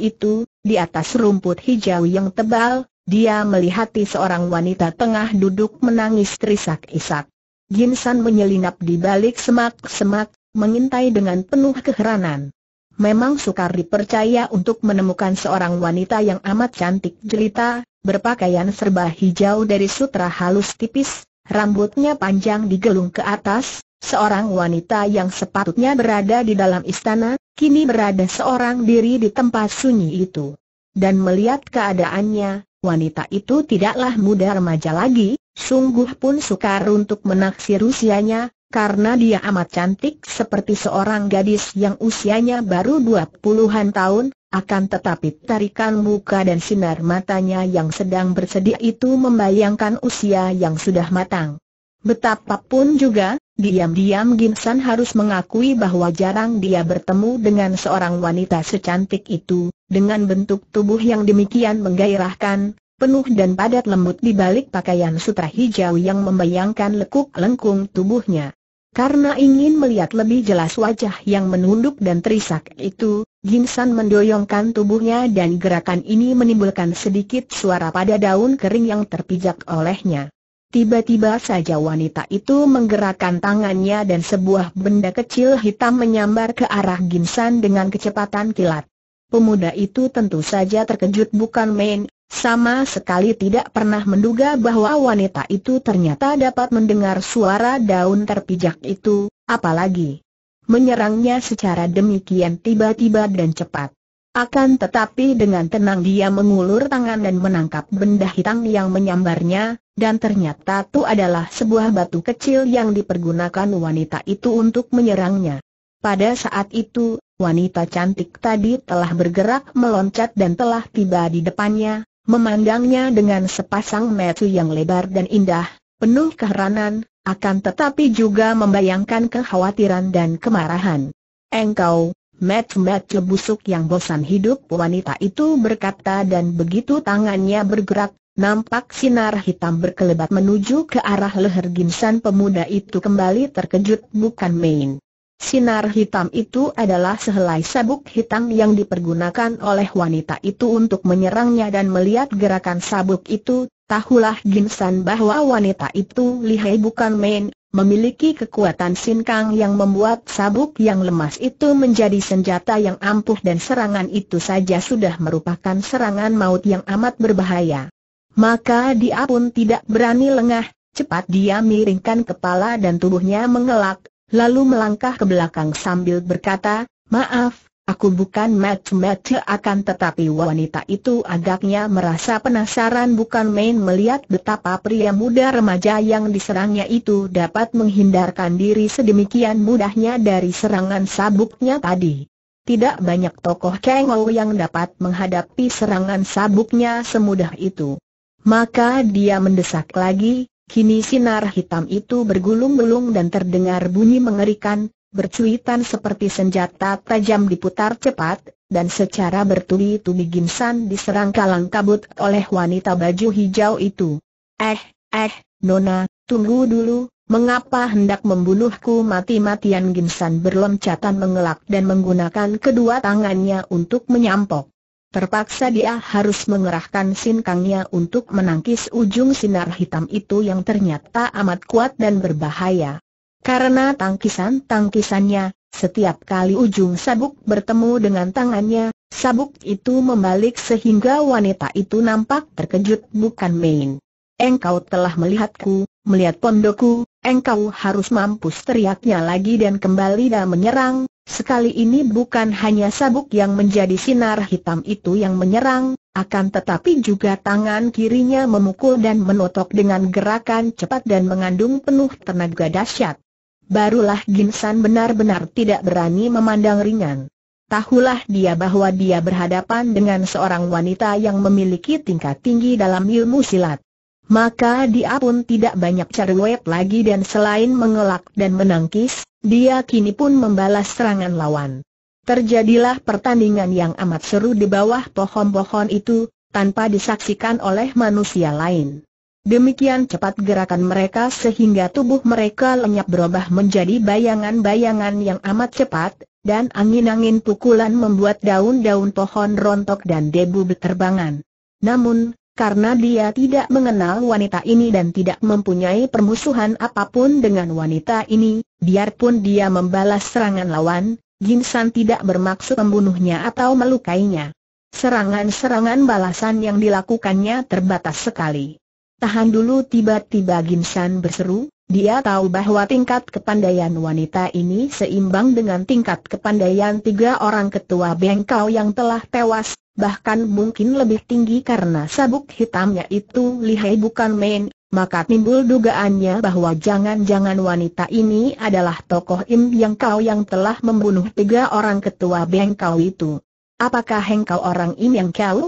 itu, di atas rumput hijau yang tebal, dia melihati seorang wanita tengah duduk menangis terisak-isak. Gim San menyelinap di balik semak-semak, mengintai dengan penuh keheranan. Memang sukar dipercaya untuk menemukan seorang wanita yang amat cantik jelita, berpakaian serba hijau dari sutra halus tipis, rambutnya panjang digelung ke atas, seorang wanita yang sepatutnya berada di dalam istana, kini berada seorang diri di tempat sunyi itu. Dan melihat keadaannya, wanita itu tidaklah muda remaja lagi, sungguh pun sukar untuk menaksir usianya, karena dia amat cantik seperti seorang gadis yang usianya baru 20-an tahun, akan tetapi tarikan muka dan sinar matanya yang sedang bersedih itu membayangkan usia yang sudah matang. Betapapun juga, diam-diam Gim San harus mengakui bahwa jarang dia bertemu dengan seorang wanita secantik itu, dengan bentuk tubuh yang demikian menggairahkan, penuh dan padat lembut di balik pakaian sutra hijau yang membayangkan lekuk-lengkung tubuhnya. Karena ingin melihat lebih jelas wajah yang menunduk dan terisak itu, Gim San mendoyongkan tubuhnya dan gerakan ini menimbulkan sedikit suara pada daun kering yang terpijak olehnya. Tiba-tiba saja wanita itu menggerakkan tangannya dan sebuah benda kecil hitam menyambar ke arah Gim San dengan kecepatan kilat. Pemuda itu tentu saja terkejut bukan main, sama sekali tidak pernah menduga bahwa wanita itu ternyata dapat mendengar suara daun terpijak itu, apalagi menyerangnya secara demikian tiba-tiba dan cepat. Akan tetapi dengan tenang dia mengulur tangan dan menangkap benda hitam yang menyambarnya, dan ternyata itu adalah sebuah batu kecil yang dipergunakan wanita itu untuk menyerangnya. Pada saat itu, wanita cantik tadi telah bergerak meloncat dan telah tiba di depannya, memandangnya dengan sepasang mata yang lebar dan indah, penuh keheranan, akan tetapi juga membayangkan kekhawatiran dan kemarahan. "Engkau, mata-mata busuk yang bosan hidup," wanita itu berkata, dan begitu tangannya bergerak, nampak sinar hitam berkelebat menuju ke arah leher Gim San. Pemuda itu kembali terkejut bukan main. Sinar hitam itu adalah sehelai sabuk hitam yang dipergunakan oleh wanita itu untuk menyerangnya, dan melihat gerakan sabuk itu, tahulah Gim San bahwa wanita itu lihai bukan main, memiliki kekuatan sinkang yang membuat sabuk yang lemas itu menjadi senjata yang ampuh, dan serangan itu saja sudah merupakan serangan maut yang amat berbahaya. Maka dia pun tidak berani lengah, cepat dia miringkan kepala dan tubuhnya mengelak, lalu melangkah ke belakang sambil berkata, "Maaf, aku bukan mata-mata." Akan tetapi wanita itu agaknya merasa penasaran bukan main melihat betapa pria muda remaja yang diserangnya itu dapat menghindarkan diri sedemikian mudahnya dari serangan sabuknya tadi. Tidak banyak tokoh kengou yang dapat menghadapi serangan sabuknya semudah itu. Maka dia mendesak lagi, kini sinar hitam itu bergulung-gulung dan terdengar bunyi mengerikan, bercuitan seperti senjata tajam diputar cepat, dan secara bertubi-tubi Gim San diserang kalang kabut oleh wanita baju hijau itu. Nona, tunggu dulu, mengapa hendak membunuhku mati-matian?" Gim San berloncatan mengelak dan menggunakan kedua tangannya untuk menyampok. Terpaksa dia harus mengerahkan sinkangnya untuk menangkis ujung sinar hitam itu yang ternyata amat kuat dan berbahaya. Karena tangkisan-tangkisannya, setiap kali ujung sabuk bertemu dengan tangannya, sabuk itu membalik sehingga wanita itu nampak terkejut bukan main. "Engkau telah melihatku, melihat pondokku, engkau harus mampus!" teriaknya lagi, dan kembali dia menyerang. Sekali ini bukan hanya sabuk yang menjadi sinar hitam itu yang menyerang, akan tetapi juga tangan kirinya memukul dan menotok dengan gerakan cepat dan mengandung penuh tenaga dahsyat. Barulah Gim San benar-benar tidak berani memandang ringan. Tahulah dia bahwa dia berhadapan dengan seorang wanita yang memiliki tingkat tinggi dalam ilmu silat. Maka dia pun tidak banyak cerewet lagi, dan selain mengelak dan menangkis, dia kini pun membalas serangan lawan. Terjadilah pertandingan yang amat seru di bawah pohon-pohon itu, tanpa disaksikan oleh manusia lain. Demikian cepat gerakan mereka sehingga tubuh mereka lenyap berubah menjadi bayangan-bayangan yang amat cepat, dan angin-angin pukulan membuat daun-daun pohon rontok dan debu berterbangan. Namun, karena dia tidak mengenal wanita ini dan tidak mempunyai permusuhan apapun dengan wanita ini, biarpun dia membalas serangan lawan, Gim San tidak bermaksud membunuhnya atau melukainya. Serangan-serangan balasan yang dilakukannya terbatas sekali. Tahan dulu, tiba-tiba Gim San berseru. Dia tahu bahwa tingkat kepandaian wanita ini seimbang dengan tingkat kepandaian tiga orang ketua Bengkau yang telah tewas, bahkan mungkin lebih tinggi karena sabuk hitamnya itu lihai bukan main. Maka timbul dugaannya bahwa jangan-jangan wanita ini adalah tokoh Im Yang Kau yang telah membunuh tiga orang ketua Bengkau itu. Apakah engkau orang Im Yang Kau?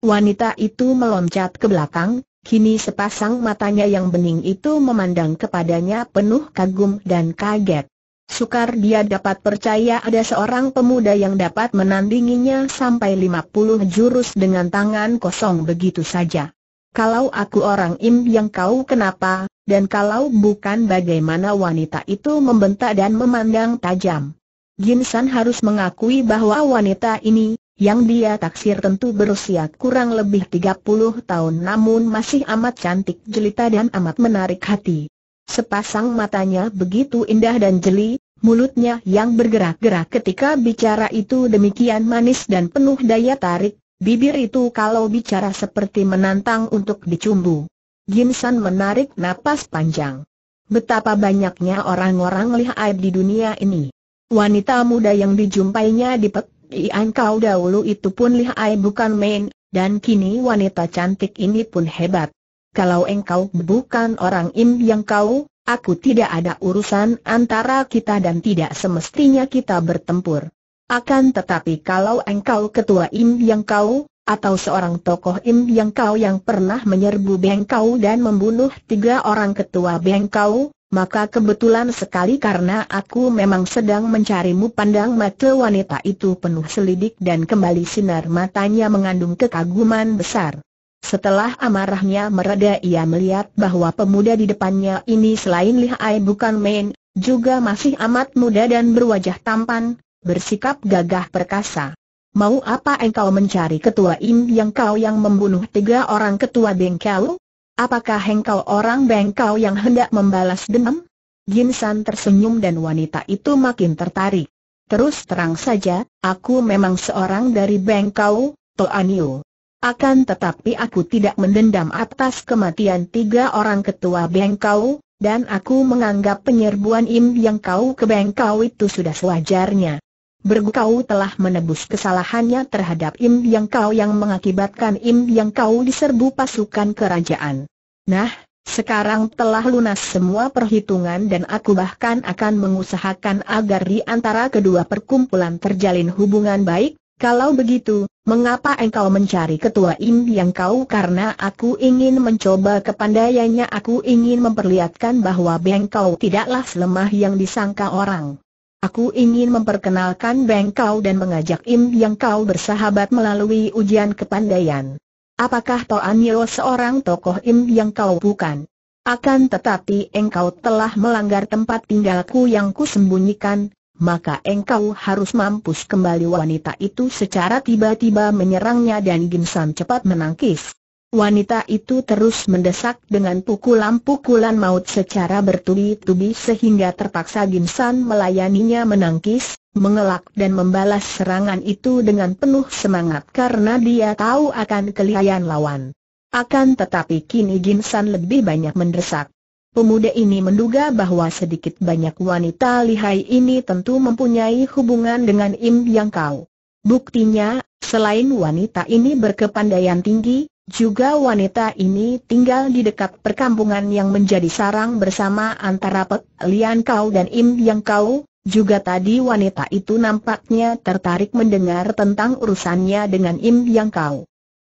Wanita itu meloncat ke belakang. Kini sepasang matanya yang bening itu memandang kepadanya penuh kagum dan kaget. Sukar dia dapat percaya ada seorang pemuda yang dapat menandinginya sampai 50 jurus dengan tangan kosong begitu saja. Kalau aku orang Im Yang Kau kenapa, dan kalau bukan bagaimana wanita itu membentak dan memandang tajam. Gim San harus mengakui bahwa wanita ini, yang dia taksir tentu berusia kurang lebih 30 tahun namun masih amat cantik jelita dan amat menarik hati. Sepasang matanya begitu indah dan jeli, mulutnya yang bergerak-gerak ketika bicara itu demikian manis dan penuh daya tarik, bibir itu kalau bicara seperti menantang untuk dicumbu. Gim San menarik napas panjang. Betapa banyaknya orang-orang lihai di dunia ini. Wanita muda yang dijumpainya di Pek Lian Kau dahulu itu pun lihai bukan main, dan kini wanita cantik ini pun hebat. Kalau engkau bukan orang Im Yang Kau, aku tidak ada urusan antara kita dan tidak semestinya kita bertempur. Akan tetapi kalau engkau ketua Im Yang Kau, atau seorang tokoh Im Yang Kau yang pernah menyerbu Bengkau dan membunuh tiga orang ketua Bengkau, maka kebetulan sekali karena aku memang sedang mencarimu. Pandang mata wanita itu penuh selidik dan kembali sinar matanya mengandung kekaguman besar. Setelah amarahnya mereda ia melihat bahwa pemuda di depannya ini selain lihai bukan main, juga masih amat muda dan berwajah tampan, bersikap gagah perkasa. Mau apa engkau mencari ketua Im Yang Kau yang membunuh tiga orang ketua Bengkau? Apakah engkau orang Bengkau yang hendak membalas dendam? Gim San tersenyum dan wanita itu makin tertarik. Terus terang saja, aku memang seorang dari Bengkau, Toanio. Akan tetapi aku tidak mendendam atas kematian tiga orang ketua Bengkau, dan aku menganggap penyerbuan Im Yang Kau ke Bengkau itu sudah sewajarnya. Bergukau telah menebus kesalahannya terhadap Im Yang Kau yang mengakibatkan Im Yang Kau diserbu pasukan kerajaan. Nah, sekarang telah lunas semua perhitungan dan aku bahkan akan mengusahakan agar di antara kedua perkumpulan terjalin hubungan baik. Kalau begitu, mengapa engkau mencari ketua Im Yang Kau? Karena aku ingin mencoba kepandaiannya. Aku ingin memperlihatkan bahwa Bengkau tidaklah selemah yang disangka orang. Aku ingin memperkenalkan Bengkau dan mengajak Im Yang Kau bersahabat melalui ujian kepandaian. Apakah Toanio seorang tokoh Im Yang Kau? Bukan. Akan tetapi engkau telah melanggar tempat tinggalku yang kusembunyikan, maka engkau harus mampus kembali. Wanita itu secara tiba-tiba menyerangnya dan Gim San cepat menangkis. Wanita itu terus mendesak dengan pukulan-pukulan maut secara bertubi-tubi sehingga terpaksa Gim San melayaninya menangkis, mengelak dan membalas serangan itu dengan penuh semangat karena dia tahu akan kelihaian lawan. Akan tetapi kini Gim San lebih banyak mendesak. Pemuda ini menduga bahwa sedikit banyak wanita lihai ini tentu mempunyai hubungan dengan Im Yang Kau. Buktinya, selain wanita ini berkepandaian tinggi, juga wanita ini tinggal di dekat perkampungan yang menjadi sarang bersama antara Pek Lian Kau dan Im Yang Kau. Juga tadi wanita itu nampaknya tertarik mendengar tentang urusannya dengan Im Yang Kau.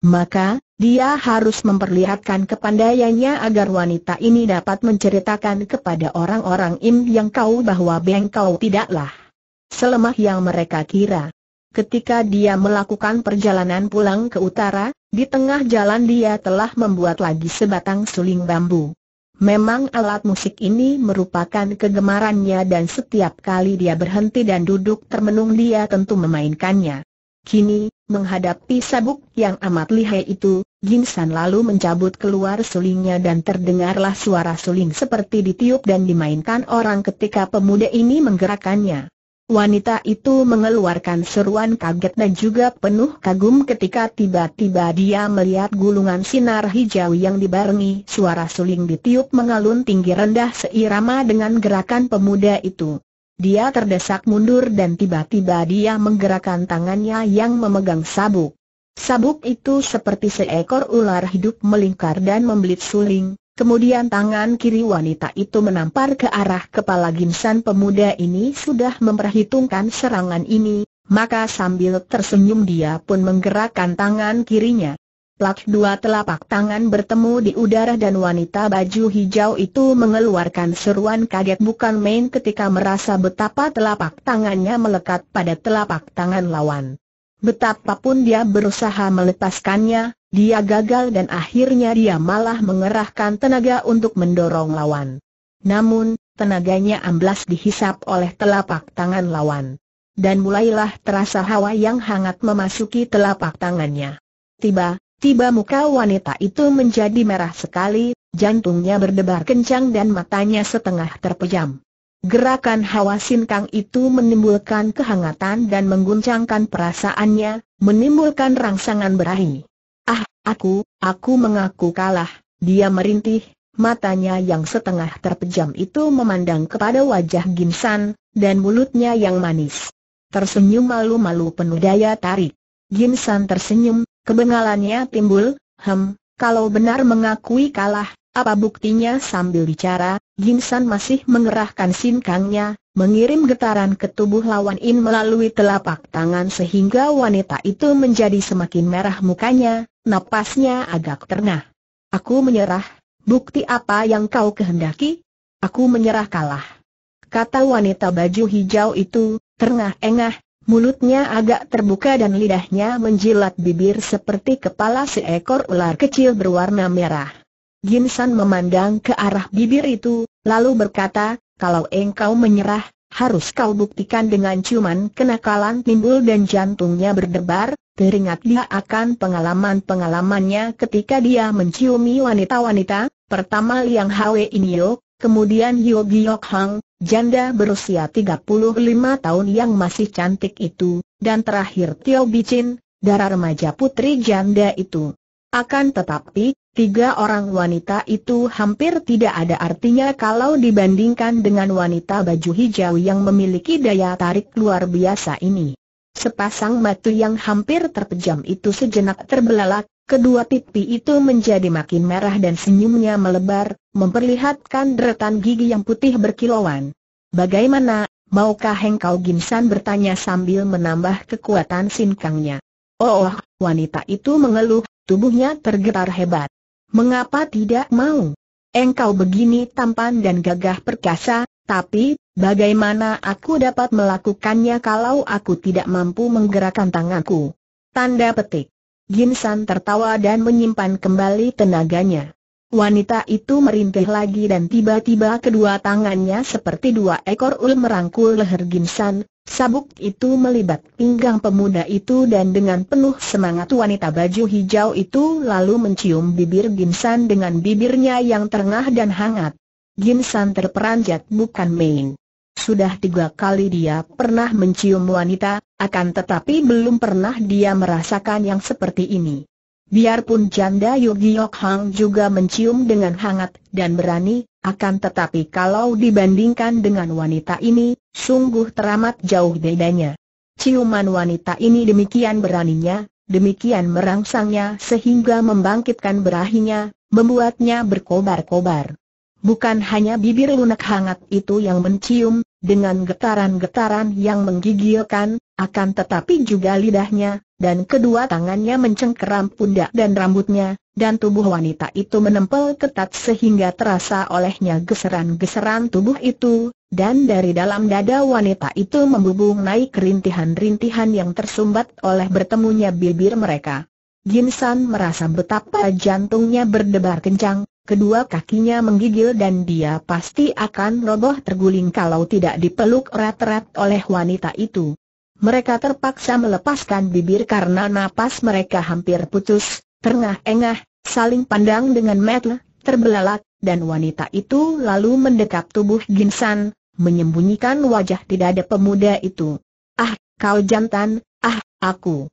Maka, dia harus memperlihatkan kepandaiannya agar wanita ini dapat menceritakan kepada orang-orang Im Yang Kau bahwa Bengkau tidaklah selemah yang mereka kira. Ketika dia melakukan perjalanan pulang ke utara, di tengah jalan dia telah membuat lagi sebatang suling bambu. Memang alat musik ini merupakan kegemarannya dan setiap kali dia berhenti dan duduk termenung dia tentu memainkannya. Kini, menghadapi sabuk yang amat lihai itu, Gim San lalu mencabut keluar sulingnya dan terdengarlah suara suling seperti ditiup dan dimainkan orang ketika pemuda ini menggerakkannya. Wanita itu mengeluarkan seruan kaget dan juga penuh kagum ketika tiba-tiba dia melihat gulungan sinar hijau yang dibarengi suara suling ditiup mengalun tinggi rendah seirama dengan gerakan pemuda itu. Dia terdesak mundur dan tiba-tiba dia menggerakkan tangannya yang memegang sabuk. Sabuk itu seperti seekor ular hidup melingkar dan membelit suling, kemudian tangan kiri wanita itu menampar ke arah kepala Gim San. Pemuda ini sudah memperhitungkan serangan ini, maka sambil tersenyum dia pun menggerakkan tangan kirinya. Plak, dua telapak tangan bertemu di udara dan wanita baju hijau itu mengeluarkan seruan kaget bukan main ketika merasa betapa telapak tangannya melekat pada telapak tangan lawan. Betapapun dia berusaha melepaskannya, dia gagal dan akhirnya dia malah mengerahkan tenaga untuk mendorong lawan. Namun, tenaganya amblas dihisap oleh telapak tangan lawan. Dan mulailah terasa hawa yang hangat memasuki telapak tangannya. Tiba-tiba muka wanita itu menjadi merah sekali, jantungnya berdebar kencang dan matanya setengah terpejam. Gerakan hawa sinkang itu menimbulkan kehangatan dan mengguncangkan perasaannya, menimbulkan rangsangan berahi. "Ah, aku mengaku kalah," dia merintih, matanya yang setengah terpejam itu memandang kepada wajah Gim San, dan mulutnya yang manis tersenyum malu-malu penuh daya tarik. Gim San tersenyum, kebengalannya timbul. Kalau benar mengakui kalah, apa buktinya?" Sambil bicara, Gim San masih mengerahkan sinkangnya, mengirim getaran ke tubuh lawan ini melalui telapak tangan sehingga wanita itu menjadi semakin merah mukanya, napasnya agak terengah. "Aku menyerah, bukti apa yang kau kehendaki?" "Aku menyerah kalah," kata wanita baju hijau itu, terengah-engah. Mulutnya agak terbuka dan lidahnya menjilat bibir seperti kepala seekor ular kecil berwarna merah. Gim San memandang ke arah bibir itu, lalu berkata, "Kalau engkau menyerah, harus kau buktikan dengan ciuman." Kenakalan timbul dan jantungnya berdebar, teringat dia akan pengalaman-pengalamannya ketika dia menciumi wanita-wanita, pertama Liang Hwe Inyo, kemudian Yo Giok Hang, janda berusia 35 tahun yang masih cantik itu, dan terakhir Tio Bicin, dara remaja putri janda itu. Akan tetapi, tiga orang wanita itu hampir tidak ada artinya kalau dibandingkan dengan wanita baju hijau yang memiliki daya tarik luar biasa ini. Sepasang mata yang hampir terpejam itu sejenak terbelalak, kedua pipi itu menjadi makin merah dan senyumnya melebar, memperlihatkan deretan gigi yang putih berkilauan. "Bagaimana, maukah engkau?" Gim San bertanya sambil menambah kekuatan sinkangnya. "Oh," wanita itu mengeluh, tubuhnya tergetar hebat. "Mengapa tidak mau? Engkau begini tampan dan gagah perkasa, tapi bagaimana aku dapat melakukannya kalau aku tidak mampu menggerakkan tanganku?" Tanda petik. Gim San tertawa dan menyimpan kembali tenaganya. Wanita itu merintih lagi dan tiba-tiba kedua tangannya seperti dua ekor ular merangkul leher Gim San. Sabuk itu melibat pinggang pemuda itu dan dengan penuh semangat wanita baju hijau itu lalu mencium bibir Gim San dengan bibirnya yang terengah dan hangat. Gim San terperanjat bukan main. Sudah tiga kali dia pernah mencium wanita, akan tetapi belum pernah dia merasakan yang seperti ini. Biarpun janda Yo Giok Hang juga mencium dengan hangat dan berani, akan tetapi kalau dibandingkan dengan wanita ini, sungguh teramat jauh bedanya. Ciuman wanita ini demikian beraninya, demikian merangsangnya sehingga membangkitkan berahinya, membuatnya berkobar-kobar. Bukan hanya bibir lunak hangat itu yang mencium, dengan getaran-getaran yang menggigilkan, akan tetapi juga lidahnya, dan kedua tangannya mencengkeram pundak dan rambutnya, dan tubuh wanita itu menempel ketat sehingga terasa olehnya geseran-geseran tubuh itu, dan dari dalam dada wanita itu membubung naik rintihan-rintihan yang tersumbat oleh bertemunya bibir mereka. Gim San merasa betapa jantungnya berdebar kencang, Kedua kakinya menggigil dan dia pasti akan roboh terguling kalau tidak dipeluk erat-erat oleh wanita itu. Mereka terpaksa melepaskan bibir karena napas mereka hampir putus, terengah-engah, saling pandang dengan mata terbelalak, dan wanita itu lalu mendekap tubuh Gim San, menyembunyikan wajah tidak ada pemuda itu. "Ah, kau jantan, ah, aku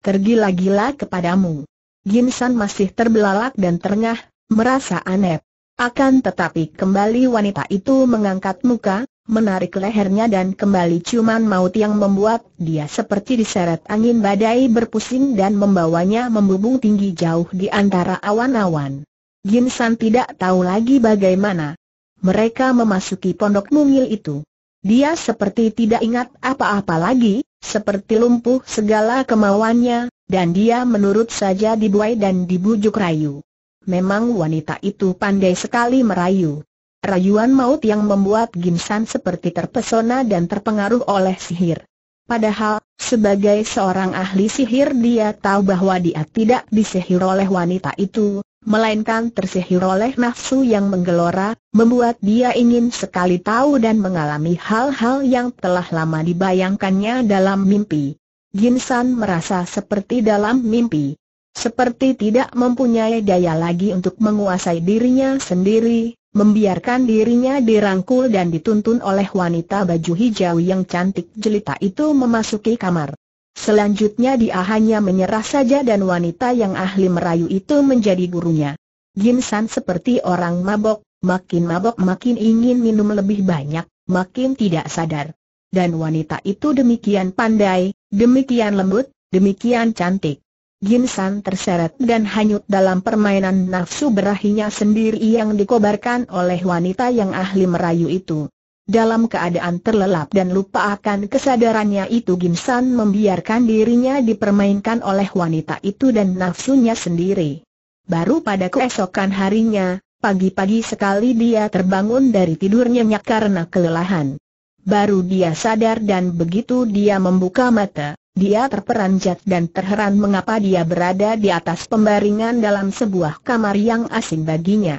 tergila-gila kepadamu." Gim San masih terbelalak dan terengah, merasa aneh. Akan tetapi kembali wanita itu mengangkat muka, menarik lehernya dan kembali ciuman maut yang membuat dia seperti diseret angin badai berpusing dan membawanya membumbung tinggi jauh di antara awan-awan. Gim San tidak tahu lagi bagaimana mereka memasuki pondok mungil itu. Dia seperti tidak ingat apa-apa lagi, seperti lumpuh segala kemauannya, dan dia menurut saja dibuai dan dibujuk rayu. Memang wanita itu pandai sekali merayu. Rayuan maut yang membuat Gim San seperti terpesona dan terpengaruh oleh sihir. Padahal, sebagai seorang ahli sihir dia tahu bahwa dia tidak disihir oleh wanita itu, melainkan tersihir oleh nafsu yang menggelora, membuat dia ingin sekali tahu dan mengalami hal-hal yang telah lama dibayangkannya dalam mimpi. Gim San merasa seperti dalam mimpi, seperti tidak mempunyai daya lagi untuk menguasai dirinya sendiri, membiarkan dirinya dirangkul dan dituntun oleh wanita baju hijau yang cantik jelita itu memasuki kamar. Selanjutnya dia hanya menyerah saja dan wanita yang ahli merayu itu menjadi gurunya. Gim San seperti orang mabok makin ingin minum lebih banyak, makin tidak sadar. Dan wanita itu demikian pandai, demikian lembut, demikian cantik. Gim San terseret dan hanyut dalam permainan nafsu berahinya sendiri yang dikobarkan oleh wanita yang ahli merayu itu. Dalam keadaan terlelap dan lupa akan kesadarannya itu, Gim San membiarkan dirinya dipermainkan oleh wanita itu dan nafsunya sendiri. Baru pada keesokan harinya, pagi-pagi sekali dia terbangun dari tidur nyenyak karena kelelahan. Baru dia sadar dan begitu dia membuka mata, dia terperanjat dan terheran mengapa dia berada di atas pembaringan dalam sebuah kamar yang asing baginya.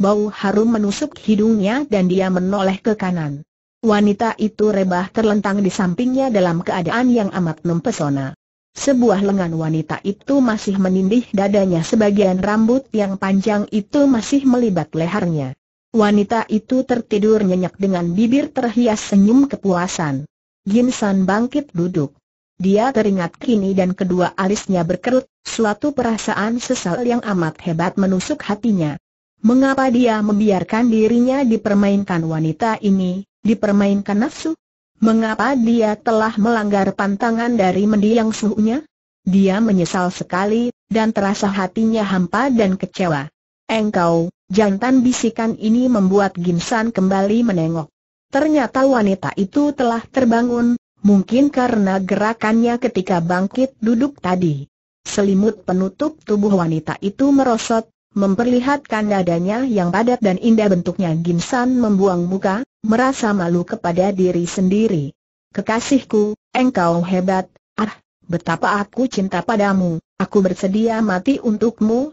Bau harum menusuk hidungnya dan dia menoleh ke kanan. Wanita itu rebah terlentang di sampingnya dalam keadaan yang amat mempesona. Sebuah lengan wanita itu masih menindih dadanya, sebagian rambut yang panjang itu masih melibat lehernya. Wanita itu tertidur nyenyak dengan bibir terhias senyum kepuasan. Gim San bangkit duduk. Dia teringat kini dan kedua alisnya berkerut, suatu perasaan sesal yang amat hebat menusuk hatinya. Mengapa dia membiarkan dirinya dipermainkan wanita ini, dipermainkan nafsu? Mengapa dia telah melanggar pantangan dari mendiang suhunya? Dia menyesal sekali, dan terasa hatinya hampa dan kecewa. "Engkau, jantan," bisikan ini membuat Gim San kembali menengok. Ternyata wanita itu telah terbangun, mungkin karena gerakannya ketika bangkit duduk tadi. Selimut penutup tubuh wanita itu merosot, memperlihatkan dadanya yang padat dan indah bentuknya. Gim San membuang muka, merasa malu kepada diri sendiri. "Kekasihku, engkau hebat, ah, betapa aku cinta padamu, aku bersedia mati untukmu.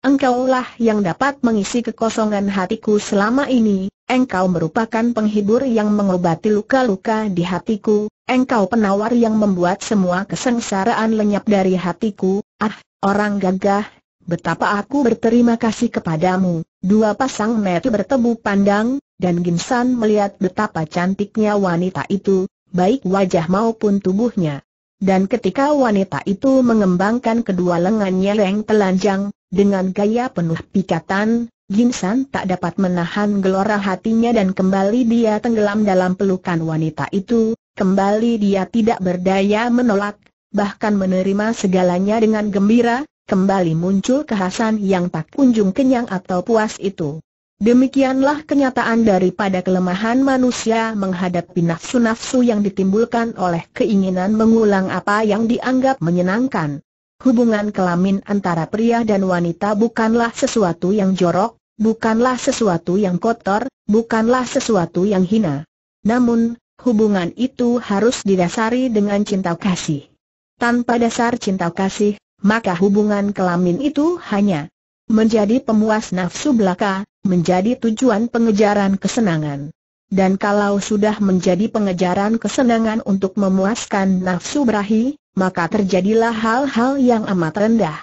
Engkaulah yang dapat mengisi kekosongan hatiku selama ini. Engkau merupakan penghibur yang mengobati luka-luka di hatiku. Engkau penawar yang membuat semua kesengsaraan lenyap dari hatiku. Ah, orang gagah, betapa aku berterima kasih kepadamu." Dua pasang mata bertemu pandang, dan Gim San melihat betapa cantiknya wanita itu, baik wajah maupun tubuhnya. Dan ketika wanita itu mengembangkan kedua lengannya yang telanjang dengan gaya penuh pikatan, Gim San tak dapat menahan gelora hatinya dan kembali dia tenggelam dalam pelukan wanita itu. Kembali dia tidak berdaya menolak, bahkan menerima segalanya dengan gembira. Kembali muncul kehasan yang tak kunjung kenyang atau puas itu. Demikianlah kenyataan daripada kelemahan manusia menghadapi nafsu-nafsu yang ditimbulkan oleh keinginan mengulang apa yang dianggap menyenangkan. Hubungan kelamin antara pria dan wanita bukanlah sesuatu yang jorok, bukanlah sesuatu yang kotor, bukanlah sesuatu yang hina. Namun, hubungan itu harus didasari dengan cinta kasih. Tanpa dasar cinta kasih, maka hubungan kelamin itu hanya menjadi pemuas nafsu belaka, menjadi tujuan pengejaran kesenangan. Dan kalau sudah menjadi pengejaran kesenangan untuk memuaskan nafsu berahi, maka terjadilah hal-hal yang amat rendah.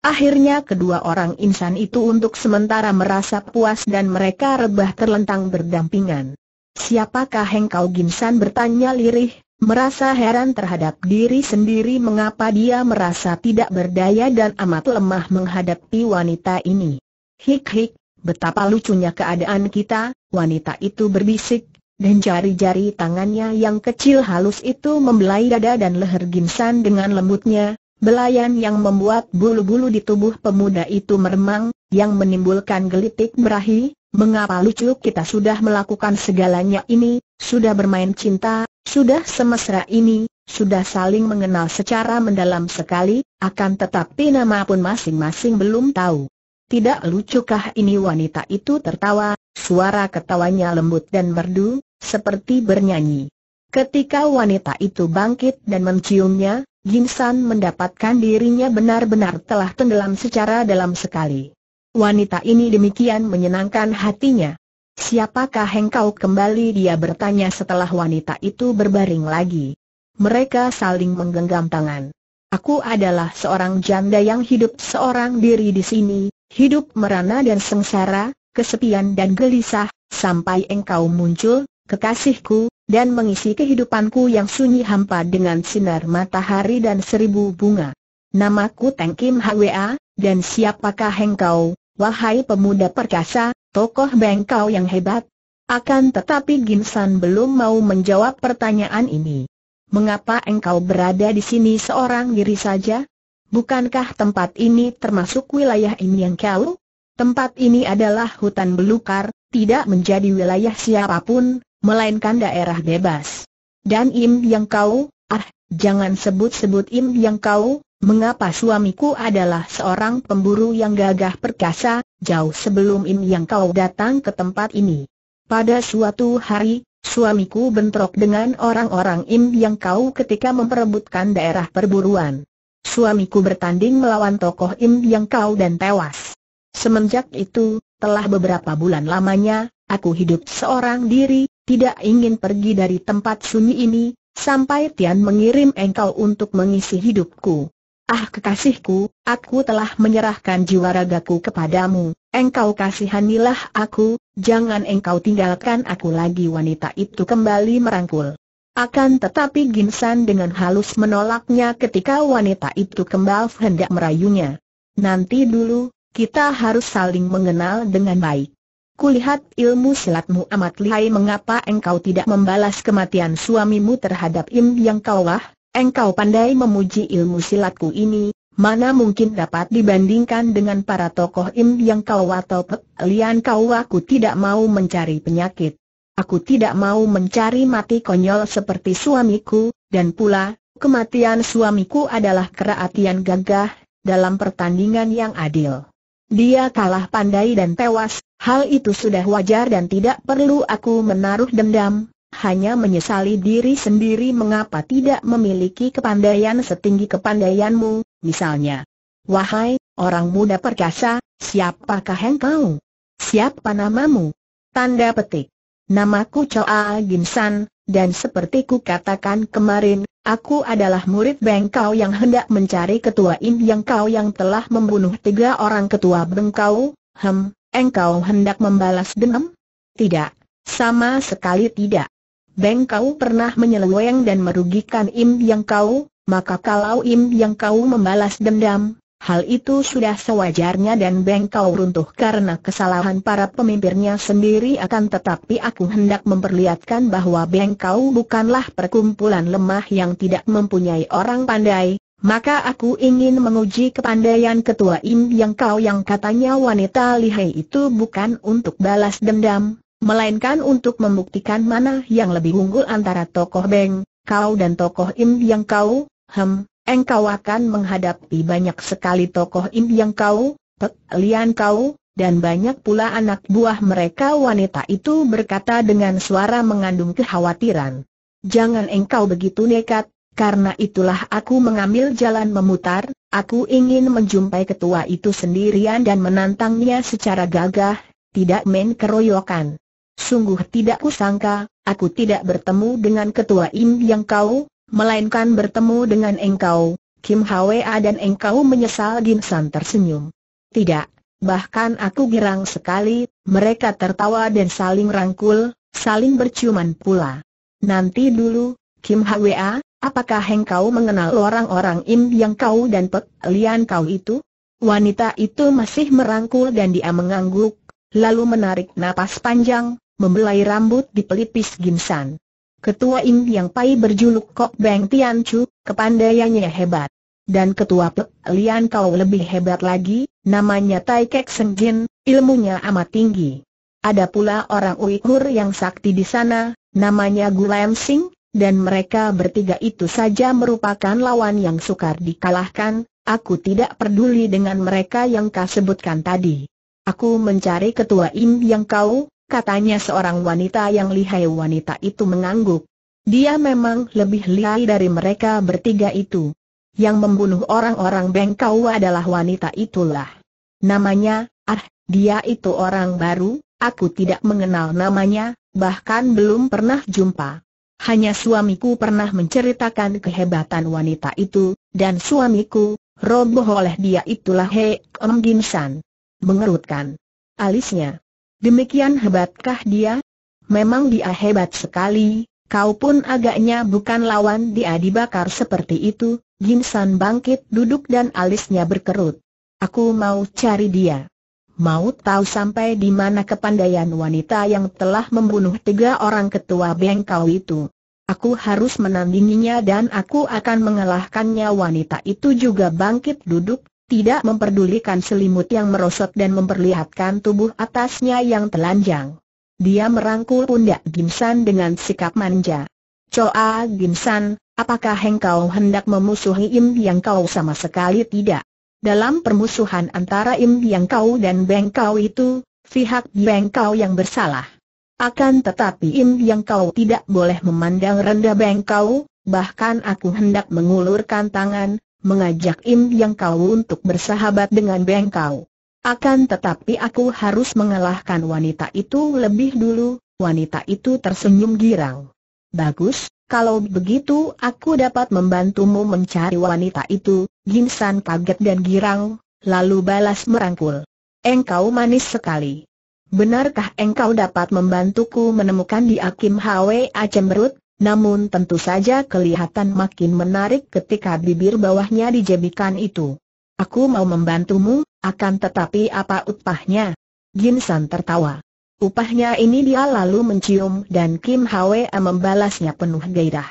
Akhirnya kedua orang insan itu untuk sementara merasa puas dan mereka rebah terlentang berdampingan. "Siapakah Heng Kau?" Gim San bertanya lirih, merasa heran terhadap diri sendiri mengapa dia merasa tidak berdaya dan amat lemah menghadapi wanita ini. "Hik-hik, betapa lucunya keadaan kita," wanita itu berbisik, dan jari-jari tangannya yang kecil halus itu membelai dada dan leher Gim San dengan lembutnya, belayan yang membuat bulu-bulu di tubuh pemuda itu meremang, yang menimbulkan gelitik berahi. "Mengapa lucu? Kita sudah melakukan segalanya ini, sudah bermain cinta, sudah semesra ini, sudah saling mengenal secara mendalam sekali, akan tetapi nama pun masing-masing belum tahu. Tidak lucukah ini?" Wanita itu tertawa, suara ketawanya lembut dan merdu, seperti bernyanyi. Ketika wanita itu bangkit dan menciumnya, Gim San mendapatkan dirinya benar-benar telah tenggelam secara dalam sekali. Wanita ini demikian menyenangkan hatinya. "Siapakah Heng Kau?" kembali dia bertanya setelah wanita itu berbaring lagi. Mereka saling menggenggam tangan. "Aku adalah seorang janda yang hidup seorang diri di sini, hidup merana dan sengsara, kesepian dan gelisah, sampai engkau muncul, kekasihku, dan mengisi kehidupanku yang sunyi hampa dengan sinar matahari dan seribu bunga. Namaku Teng Kim Hwa, dan siapakah Heng Kau? Wahai pemuda perkasa, tokoh Bengkau yang hebat." Akan tetapi Gim San belum mau menjawab pertanyaan ini. "Mengapa engkau berada di sini seorang diri saja? Bukankah tempat ini termasuk wilayah Im Yang Kau? Tempat ini adalah hutan belukar, tidak menjadi wilayah siapapun, melainkan daerah bebas. Dan Im Yang Kau, jangan sebut-sebut Im Yang Kau. Mengapa suamiku adalah seorang pemburu yang gagah perkasa, jauh sebelum Im Yang Kau datang ke tempat ini. Pada suatu hari, suamiku bentrok dengan orang-orang Im Yang Kau ketika memperebutkan daerah perburuan. Suamiku bertanding melawan tokoh Im Yang Kau dan tewas. Semenjak itu, telah beberapa bulan lamanya, aku hidup seorang diri, tidak ingin pergi dari tempat sunyi ini, sampai Tian mengirim engkau untuk mengisi hidupku. Kekasihku, aku telah menyerahkan jiwa ragaku kepadamu, engkau kasihanilah aku, jangan engkau tinggalkan aku lagi." Wanita itu kembali merangkul. Akan tetapi Gim San dengan halus menolaknya ketika wanita itu kembali hendak merayunya. "Nanti dulu, kita harus saling mengenal dengan baik. Kulihat ilmu silatmu amat lihai, mengapa engkau tidak membalas kematian suamimu terhadap Im Yang Kau? Engkau pandai memuji ilmu silatku ini, mana mungkin dapat dibandingkan dengan para tokoh Im Yang Kau atau Pek Lian Kau. Aku tidak mau mencari penyakit. Aku tidak mau mencari mati konyol seperti suamiku, dan pula, kematian suamiku adalah keraatian gagah, dalam pertandingan yang adil. Dia kalah pandai dan tewas, hal itu sudah wajar dan tidak perlu aku menaruh dendam. Hanya menyesali diri sendiri mengapa tidak memiliki kepandaian setinggi kepandaianmu, misalnya." "Wahai, orang muda perkasa, siapakah engkau? Siapa namamu?" Tanda petik. "Namaku Choa Gim San, dan seperti ku katakan kemarin, aku adalah murid Bengkau yang hendak mencari ketua Im Yang Kau yang telah membunuh 3 orang ketua Bengkau." "Engkau hendak membalas dendam?" "Tidak, sama sekali tidak. Bengkau pernah menyeleweng dan merugikan Im Yang Kau, maka kalau Im Yang Kau membalas dendam, hal itu sudah sewajarnya dan Bengkau runtuh karena kesalahan para pemimpinnya sendiri. Akan tetapi aku hendak memperlihatkan bahwa Bengkau bukanlah perkumpulan lemah yang tidak mempunyai orang pandai, maka aku ingin menguji kepandaian ketua Im Yang Kau yang katanya wanita lihai itu, bukan untuk balas dendam, melainkan untuk membuktikan mana yang lebih unggul antara tokoh Bengkau dan tokoh Im Yang Kau. Engkau akan menghadapi banyak sekali tokoh Im Yang Kau, Pek Lian Kau, dan banyak pula anak buah mereka." Wanita itu berkata dengan suara mengandung kekhawatiran. "Jangan engkau begitu nekat, karena itulah aku mengambil jalan memutar, Aku ingin menjumpai ketua itu sendirian dan menantangnya secara gagah, tidak main keroyokan. Sungguh tidak kusangka, aku tidak bertemu dengan ketua Im Yang Kau, melainkan bertemu dengan engkau, Kim Hwa, dan engkau menyesal. Gim San tersenyum. Tidak, bahkan aku girang sekali. Mereka tertawa dan saling rangkul, saling berciuman pula. Nanti dulu, Kim Hwa, apakah engkau mengenal orang-orang Im Yang Kau dan Pek Lian Kau itu? Wanita itu masih merangkul dan dia mengangguk, lalu menarik napas panjang, membelai rambut di pelipis Gim San. Ketua Im Yang Pai berjuluk Kok Beng Tian Chu, kepandaiannya hebat. Dan ketua Pek Lian Kau lebih hebat lagi, namanya Tai Kek Seng Jin, ilmunya amat tinggi. Ada pula orang Uighur yang sakti di sana, namanya Gulam Sing, dan mereka bertiga itu saja merupakan lawan yang sukar dikalahkan. Aku tidak peduli dengan mereka yang kau sebutkan tadi. Aku mencari ketua Im Yang Kau, katanya seorang wanita yang lihai. Wanita itu mengangguk. Dia memang lebih lihai dari mereka bertiga itu. Yang membunuh orang-orang Bengkau adalah wanita itulah. Namanya, dia itu orang baru, aku tidak mengenal namanya, bahkan belum pernah jumpa. Hanya suamiku pernah menceritakan kehebatan wanita itu, dan suamiku, roboh oleh dia itulah. Gim San mengerutkan alisnya. Demikian hebatkah dia? Memang dia hebat sekali, kau pun agaknya bukan lawan dia. Dibakar seperti itu. Gim San bangkit duduk dan alisnya berkerut. Aku mau cari dia. Mau tahu sampai di mana kepandaian wanita yang telah membunuh tiga orang ketua Bengkau itu. Aku harus menandinginya dan aku akan mengalahkannya. Wanita itu juga bangkit duduk, tidak memperdulikan selimut yang merosot dan memperlihatkan tubuh atasnya yang telanjang. Dia merangkul pundak Gim San dengan sikap manja. Coa Gim San, apakah engkau hendak memusuhi Im Yang Kau? Sama sekali tidak. Dalam permusuhan antara Im Yang Kau dan Bengkau itu, pihak Bengkau yang bersalah. Akan tetapi Im Yang Kau tidak boleh memandang rendah Bengkau, bahkan aku hendak mengulurkan tangan, mengajak Im Yang Kau untuk bersahabat dengan Bengkau. Akan tetapi aku harus mengalahkan wanita itu lebih dulu. Wanita itu tersenyum girang. Bagus. Kalau begitu aku dapat membantumu mencari wanita itu. Gim San kaget dan girang, lalu balas merangkul. Engkau manis sekali. Benarkah engkau dapat membantuku menemukan dia? Kim Hwa cemberut, namun tentu saja kelihatan makin menarik ketika bibir bawahnya dijebikan itu. Aku mau membantumu, akan tetapi apa upahnya? Gim San tertawa. Upahnya ini. Dia lalu mencium dan Kim Hwa membalasnya penuh gairah.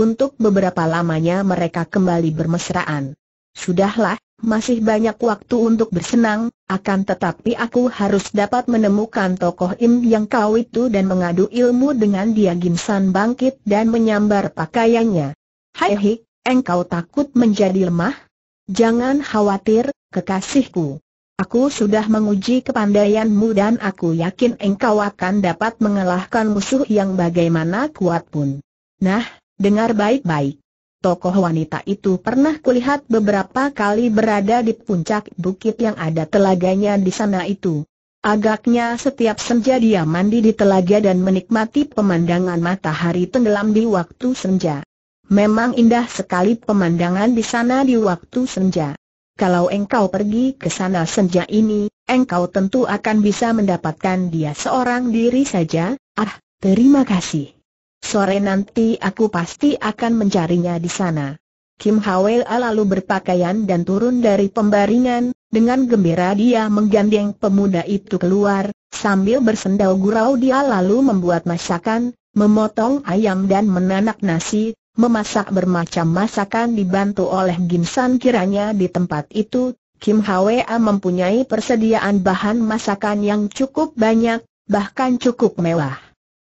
Untuk beberapa lamanya mereka kembali bermesraan. Sudahlah, masih banyak waktu untuk bersenang, akan tetapi aku harus dapat menemukan tokoh Im Yang Kau itu dan mengadu ilmu dengan dia. Gim San bangkit dan menyambar pakaiannya. Hai, engkau takut menjadi lemah? Jangan khawatir, kekasihku. Aku sudah menguji kepandaianmu dan aku yakin engkau akan dapat mengalahkan musuh yang bagaimana kuat pun. Nah, dengar baik-baik. Tokoh wanita itu pernah kulihat beberapa kali berada di puncak bukit yang ada telaganya di sana itu. Agaknya setiap senja dia mandi di telaga dan menikmati pemandangan matahari tenggelam di waktu senja. Memang indah sekali pemandangan di sana di waktu senja. Kalau engkau pergi ke sana senja ini, engkau tentu akan bisa mendapatkan dia seorang diri saja. Terima kasih. Sore nanti aku pasti akan mencarinya di sana. Kim Hwa lalu berpakaian dan turun dari pembaringan. Dengan gembira dia menggandeng pemuda itu keluar. Sambil bersendau gurau dia lalu membuat masakan, memotong ayam dan menanak nasi. Memasak bermacam masakan dibantu oleh Gim San. Kiranya di tempat itu, Kim Hwa mempunyai persediaan bahan masakan yang cukup banyak, bahkan cukup mewah.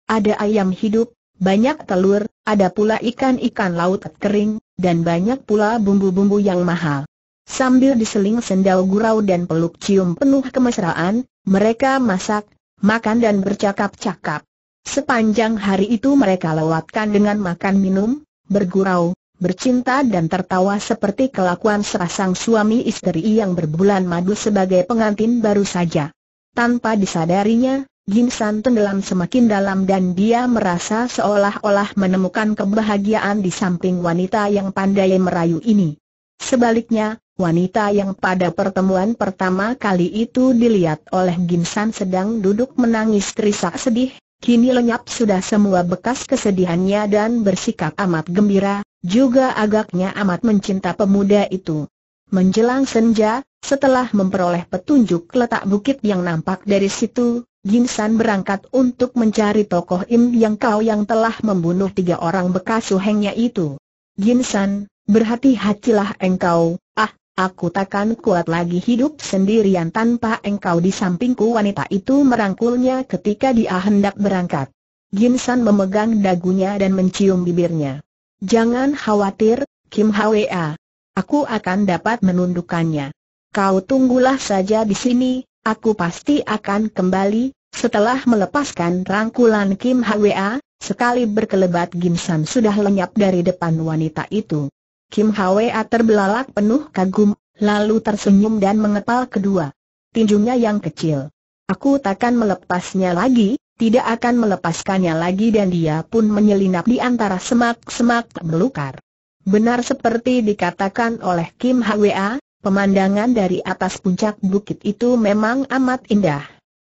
Ada ayam hidup, banyak telur, ada pula ikan-ikan laut kering, dan banyak pula bumbu-bumbu yang mahal. Sambil diseling sendau gurau dan peluk cium penuh kemesraan, mereka masak, makan dan bercakap-cakap. Sepanjang hari itu mereka lewatkan dengan makan minum, bergurau, bercinta dan tertawa seperti kelakuan sepasang suami istri yang berbulan madu sebagai pengantin baru saja. Tanpa disadarinya, Gim San tenggelam semakin dalam dan dia merasa seolah-olah menemukan kebahagiaan di samping wanita yang pandai merayu ini. Sebaliknya, wanita yang pada pertemuan pertama kali itu dilihat oleh Gim San sedang duduk menangis terisak sedih, kini lenyap sudah semua bekas kesedihannya dan bersikap amat gembira, juga agaknya amat mencinta pemuda itu. Menjelang senja, setelah memperoleh petunjuk letak bukit yang nampak dari situ, Gim San berangkat untuk mencari tokoh Im Yang Kau yang telah membunuh 3 orang bekas suhengnya itu. Gim San, berhati-hatilah engkau, aku takkan kuat lagi hidup sendirian tanpa engkau di sampingku. Wanita itu merangkulnya ketika dia hendak berangkat. Gim San memegang dagunya dan mencium bibirnya. Jangan khawatir, Kim Hwa. Aku akan dapat menundukkannya. Kau tunggulah saja di sini, aku pasti akan kembali. Setelah melepaskan rangkulan Kim Hwa, sekali berkelebat Gim San sudah lenyap dari depan wanita itu. Kim Hwa terbelalak penuh kagum, lalu tersenyum dan mengepal kedua tinjunya yang kecil. Aku takkan melepasnya lagi, tidak akan melepaskannya lagi, dan dia pun menyelinap di antara semak-semak belukar. Benar seperti dikatakan oleh Kim Hwa, pemandangan dari atas puncak bukit itu memang amat indah.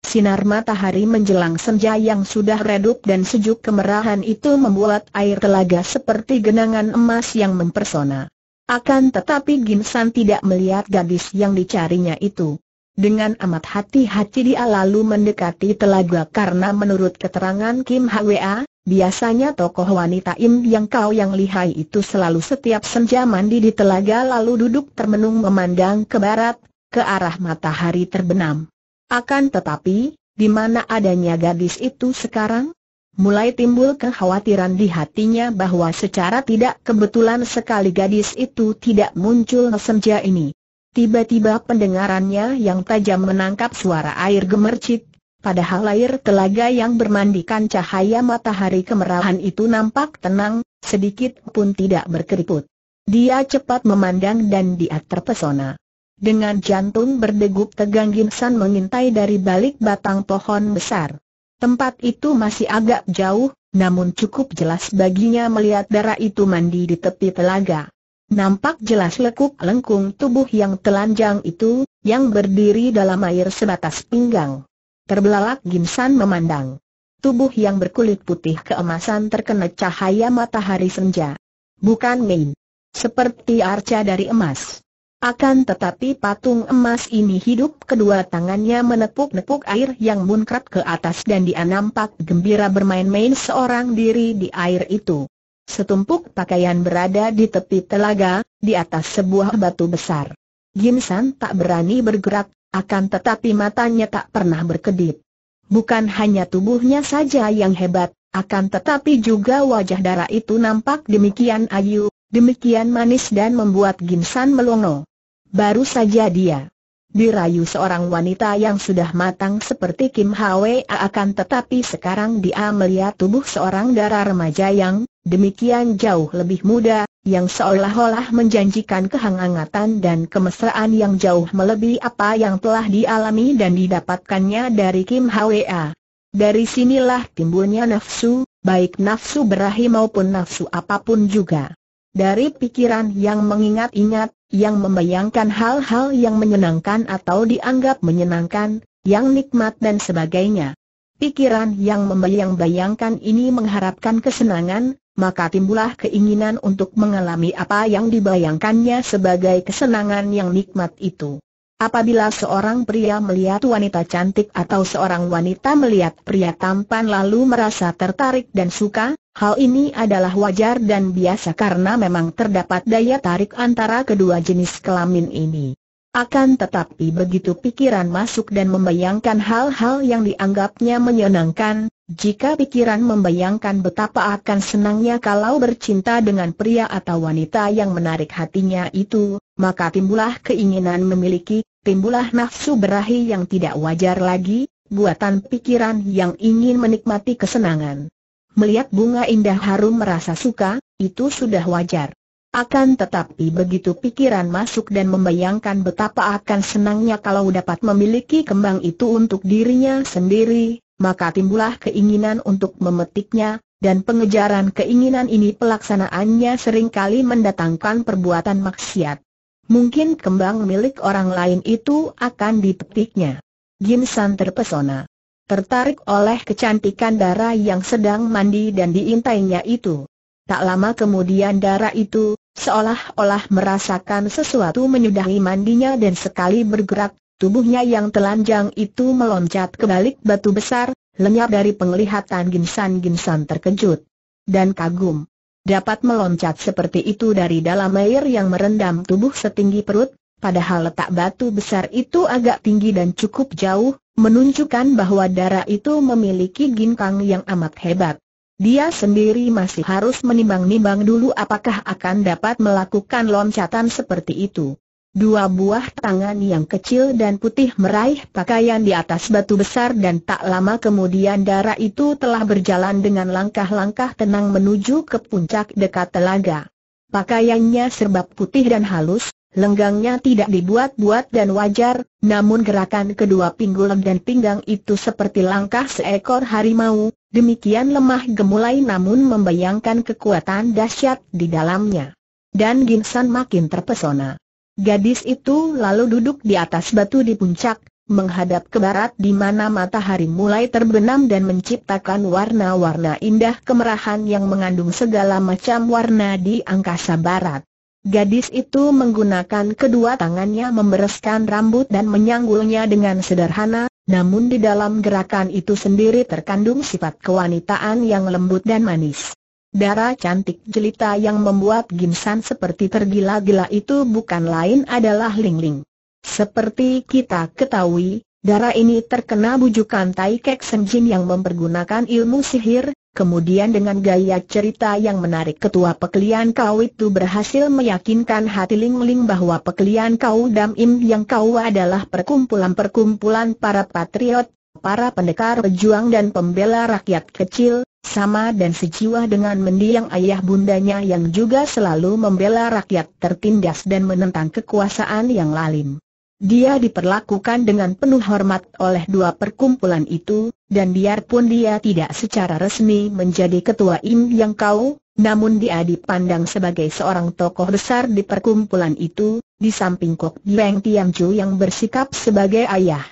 Sinar matahari menjelang senja yang sudah redup dan sejuk kemerahan itu membuat air telaga seperti genangan emas yang mempersona. Akan tetapi Gim San tidak melihat gadis yang dicarinya itu. Dengan amat hati-hati dia lalu mendekati telaga karena menurut keterangan Kim Hwa, biasanya tokoh wanita Im Yang Kau yang lihai itu selalu setiap senja mandi di telaga lalu duduk termenung memandang ke barat, ke arah matahari terbenam. Akan tetapi, di mana adanya gadis itu sekarang? Mulai timbul kekhawatiran di hatinya bahwa secara tidak kebetulan sekali gadis itu tidak muncul senja ini. Tiba-tiba pendengarannya yang tajam menangkap suara air gemercik. Padahal air telaga yang bermandikan cahaya matahari kemerahan itu nampak tenang, sedikit pun tidak berkeriput. Dia cepat memandang dan dia terpesona. Dengan jantung berdegup tegang Gim San mengintai dari balik batang pohon besar. Tempat itu masih agak jauh, namun cukup jelas baginya melihat darah itu mandi di tepi telaga. Nampak jelas lekuk-lengkung tubuh yang telanjang itu, yang berdiri dalam air sebatas pinggang. Terbelalak Gim San memandang. Tubuh yang berkulit putih keemasan terkena cahaya matahari senja. Bukan main. Seperti arca dari emas. Akan tetapi patung emas ini hidup, kedua tangannya menepuk-nepuk air yang muncrat ke atas dan dia nampak gembira bermain-main seorang diri di air itu. Setumpuk pakaian berada di tepi telaga, di atas sebuah batu besar. Gim San tak berani bergerak. Akan tetapi matanya tak pernah berkedip. Bukan hanya tubuhnya saja yang hebat, akan tetapi juga wajah dara itu nampak demikian ayu, demikian manis dan membuat Gim San melongo. Baru saja dia dirayu seorang wanita yang sudah matang seperti Kim Hwa, akan tetapi sekarang dia melihat tubuh seorang dara remaja yang demikian jauh lebih muda, yang seolah-olah menjanjikan kehangatan dan kemesraan yang jauh melebihi apa yang telah dialami dan didapatkannya dari Kim Hwa. Dari sinilah timbulnya nafsu, baik nafsu berahi maupun nafsu apapun juga. Dari pikiran yang mengingat-ingat, yang membayangkan hal-hal yang menyenangkan atau dianggap menyenangkan, yang nikmat dan sebagainya. Pikiran yang membayang-bayangkan ini mengharapkan kesenangan, maka timbullah keinginan untuk mengalami apa yang dibayangkannya sebagai kesenangan yang nikmat itu. Apabila seorang pria melihat wanita cantik atau seorang wanita melihat pria tampan lalu merasa tertarik dan suka, hal ini adalah wajar dan biasa karena memang terdapat daya tarik antara kedua jenis kelamin ini. Akan tetapi begitu pikiran masuk dan membayangkan hal-hal yang dianggapnya menyenangkan, jika pikiran membayangkan betapa akan senangnya kalau bercinta dengan pria atau wanita yang menarik hatinya itu, maka timbullah keinginan memiliki, timbullah nafsu berahi yang tidak wajar lagi, buatan pikiran yang ingin menikmati kesenangan. Melihat bunga indah harum merasa suka, itu sudah wajar. Akan tetapi begitu pikiran masuk dan membayangkan betapa akan senangnya kalau dapat memiliki kembang itu untuk dirinya sendiri, maka timbullah keinginan untuk memetiknya, dan pengejaran keinginan ini pelaksanaannya seringkali mendatangkan perbuatan maksiat. Mungkin kembang milik orang lain itu akan dipetiknya. Gim San terpesona, tertarik oleh kecantikan darah yang sedang mandi dan diintainya itu. Tak lama kemudian darah itu, seolah-olah merasakan sesuatu menyudahi mandinya dan sekali bergerak, tubuhnya yang telanjang itu meloncat ke balik batu besar, lenyap dari penglihatan Gim San. Gim San terkejut dan kagum. Dapat meloncat seperti itu dari dalam air yang merendam tubuh setinggi perut, padahal letak batu besar itu agak tinggi dan cukup jauh, menunjukkan bahwa darah itu memiliki ginkang yang amat hebat. Dia sendiri masih harus menimbang-nimbang dulu apakah akan dapat melakukan loncatan seperti itu. Dua buah tangan yang kecil dan putih meraih pakaian di atas batu besar dan tak lama kemudian darah itu telah berjalan dengan langkah-langkah tenang menuju ke puncak dekat telaga. Pakaiannya serba putih dan halus, lenggangnya tidak dibuat-buat dan wajar, namun gerakan kedua pinggul dan pinggang itu seperti langkah seekor harimau, demikian lemah gemulai namun membayangkan kekuatan dahsyat di dalamnya. Dan Gim San makin terpesona. Gadis itu lalu duduk di atas batu di puncak, menghadap ke barat di mana matahari mulai terbenam dan menciptakan warna-warna indah kemerahan yang mengandung segala macam warna di angkasa barat. Gadis itu menggunakan kedua tangannya membereskan rambut dan menyanggulnya dengan sederhana, namun di dalam gerakan itu sendiri terkandung sifat kewanitaan yang lembut dan manis. Darah cantik jelita yang membuat Gim San seperti tergila-gila itu bukan lain adalah Ling Ling. Seperti kita ketahui, darah ini terkena bujukan Tai Kek Seng Jin yang mempergunakan ilmu sihir, kemudian dengan gaya cerita yang menarik ketua Pek Lian Kau itu berhasil meyakinkan hati Ling Ling bahwa Pek Lian Kau dan Im Yang Kau adalah perkumpulan para patriot, para pendekar pejuang dan pembela rakyat kecil, sama dan sejiwa dengan mendiang ayah bundanya yang juga selalu membela rakyat tertindas dan menentang kekuasaan yang lalim. Dia diperlakukan dengan penuh hormat oleh dua perkumpulan itu, dan biarpun dia tidak secara resmi menjadi ketua Im Yang Kau, namun dia dipandang sebagai seorang tokoh besar di perkumpulan itu, di samping Kok Beng Tian Chu yang bersikap sebagai ayah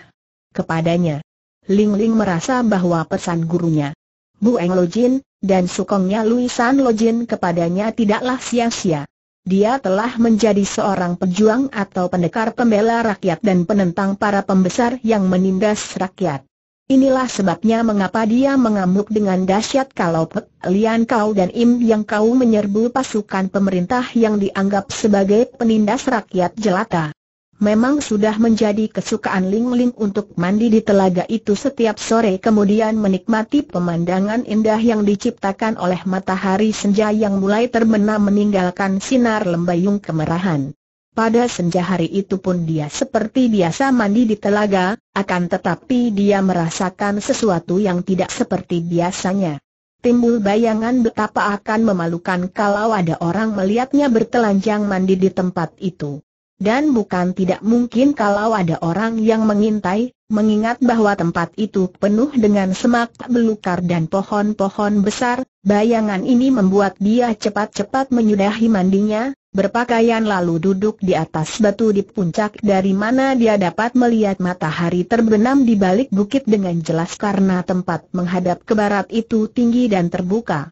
kepadanya. Ling Ling merasa bahwa pesan gurunya Bu Eng Lo Jin dan sukongnya Louis San Lo Jin kepadanya tidaklah sia-sia. Dia telah menjadi seorang pejuang atau pendekar pembela rakyat dan penentang para pembesar yang menindas rakyat. Inilah sebabnya mengapa dia mengamuk dengan dahsyat kalau Pek Lian Kau dan Im Yang Kau menyerbu pasukan pemerintah yang dianggap sebagai penindas rakyat jelata. Memang sudah menjadi kesukaan Ling Ling untuk mandi di telaga itu setiap sore kemudian menikmati pemandangan indah yang diciptakan oleh matahari senja yang mulai terbenam meninggalkan sinar lembayung kemerahan. Pada senja hari itu pun dia seperti biasa mandi di telaga, akan tetapi dia merasakan sesuatu yang tidak seperti biasanya. Timbul bayangan betapa akan memalukan kalau ada orang melihatnya bertelanjang mandi di tempat itu. Dan bukan tidak mungkin kalau ada orang yang mengintai, mengingat bahwa tempat itu penuh dengan semak belukar dan pohon-pohon besar, bayangan ini membuat dia cepat-cepat menyudahi mandinya, berpakaian lalu duduk di atas batu di puncak dari mana dia dapat melihat matahari terbenam di balik bukit dengan jelas karena tempat menghadap ke barat itu tinggi dan terbuka.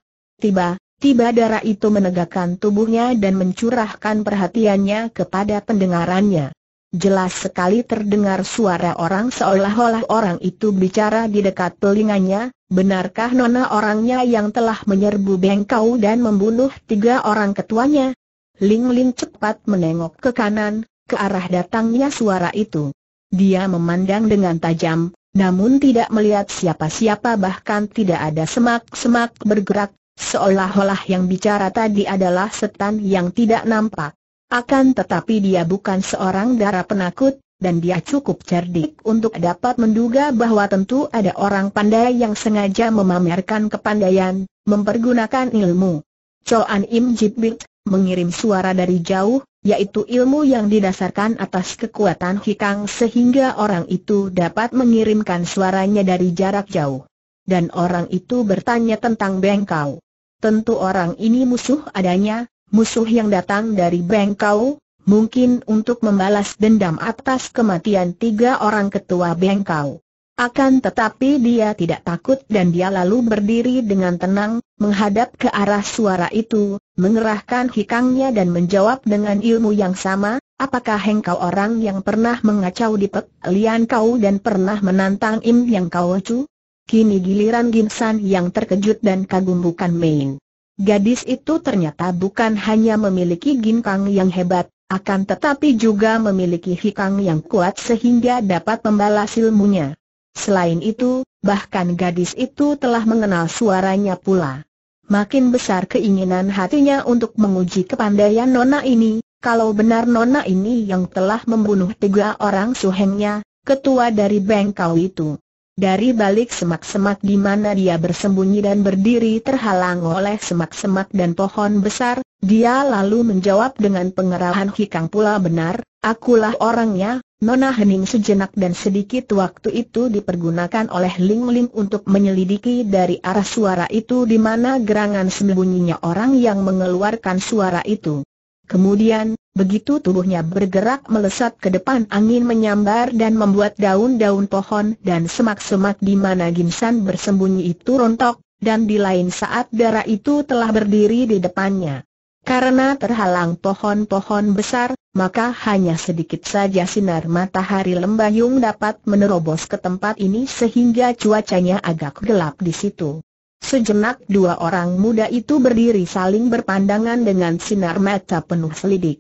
Tiba-tiba darah itu menegakkan tubuhnya dan mencurahkan perhatiannya kepada pendengarannya. Jelas sekali terdengar suara orang seolah-olah orang itu bicara di dekat telinganya, benarkah nona orangnya yang telah menyerbu Bengkau dan membunuh tiga orang ketuanya? Ling Ling cepat menengok ke kanan, ke arah datangnya suara itu. Dia memandang dengan tajam, namun tidak melihat siapa-siapa bahkan tidak ada semak-semak bergerak. Seolah-olah yang bicara tadi adalah setan yang tidak nampak. Akan tetapi dia bukan seorang dara penakut, dan dia cukup cerdik untuk dapat menduga bahwa tentu ada orang pandai yang sengaja memamerkan kepandaian, mempergunakan ilmu. Choan Im Jibit, mengirim suara dari jauh, yaitu ilmu yang didasarkan atas kekuatan hikang sehingga orang itu dapat mengirimkan suaranya dari jarak jauh. Dan orang itu bertanya tentang Bengkau. Tentu orang ini musuh adanya, musuh yang datang dari Bengkau, mungkin untuk membalas dendam atas kematian tiga orang ketua Bengkau. Akan tetapi dia tidak takut dan dia lalu berdiri dengan tenang, menghadap ke arah suara itu, mengerahkan hikangnya dan menjawab dengan ilmu yang sama, apakah engkau orang yang pernah mengacau di Pek Lian Kau dan pernah menantang Im Yang Kau cu? Kini giliran Gim San yang terkejut dan kagum bukan main. Gadis itu ternyata bukan hanya memiliki ginkang yang hebat, akan tetapi juga memiliki hikang yang kuat sehingga dapat membalas ilmunya. Selain itu, bahkan gadis itu telah mengenal suaranya pula. Makin besar keinginan hatinya untuk menguji kepandaian nona ini. Kalau benar nona ini yang telah membunuh tiga orang suhengnya, ketua dari Bengkau itu. Dari balik semak-semak di mana dia bersembunyi dan berdiri terhalang oleh semak-semak dan pohon besar, dia lalu menjawab dengan pengerahan hikang pula, benar, akulah orangnya. Nona hening sejenak dan sedikit waktu itu dipergunakan oleh Ling Ling untuk menyelidiki dari arah suara itu di mana gerangan sembunyinya orang yang mengeluarkan suara itu. Kemudian, begitu tubuhnya bergerak melesat ke depan, angin menyambar dan membuat daun-daun pohon dan semak-semak di mana Gim San bersembunyi itu rontok, dan di lain saat darah itu telah berdiri di depannya. Karena terhalang pohon-pohon besar, maka hanya sedikit saja sinar matahari lembayung dapat menerobos ke tempat ini sehingga cuacanya agak gelap di situ. Sejenak dua orang muda itu berdiri saling berpandangan dengan sinar mata penuh selidik.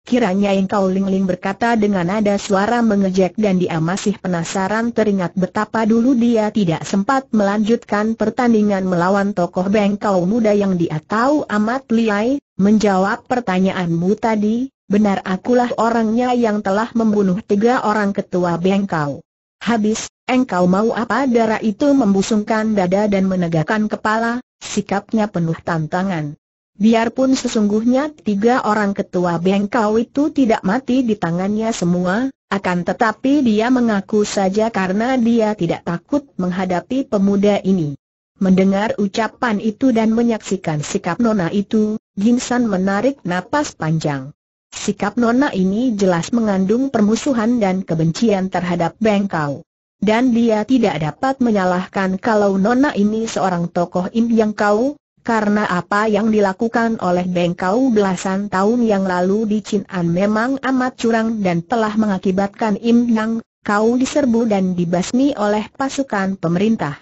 Kiranya engkau Ling-Ling berkata dengan nada suara mengejek dan dia masih penasaran teringat betapa dulu dia tidak sempat melanjutkan pertandingan melawan tokoh Bengkau muda yang dia tahu amat liai. Menjawab pertanyaanmu tadi, benar akulah orangnya yang telah membunuh tiga orang ketua Bengkau. Habis, engkau mau apa? Darah itu membusungkan dada dan menegakkan kepala, sikapnya penuh tantangan. Biarpun sesungguhnya tiga orang ketua Bengkau itu tidak mati di tangannya semua, akan tetapi dia mengaku saja karena dia tidak takut menghadapi pemuda ini. Mendengar ucapan itu dan menyaksikan sikap nona itu, Gim San menarik napas panjang. Sikap nona ini jelas mengandung permusuhan dan kebencian terhadap Bengkau. Dan dia tidak dapat menyalahkan kalau nona ini seorang tokoh Im Yang Kau, karena apa yang dilakukan oleh Bengkau belasan tahun yang lalu di Chin An memang amat curang dan telah mengakibatkan Im Yang Kau diserbu dan dibasmi oleh pasukan pemerintah.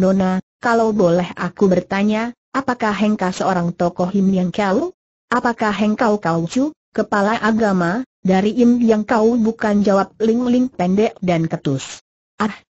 Nona, kalau boleh aku bertanya, apakah engkau seorang tokoh Im Yang Kau? Apakah engkau Kaucu, kepala agama, dari Im Yang Kau? Bukan, jawab Ling Ling pendek dan ketus.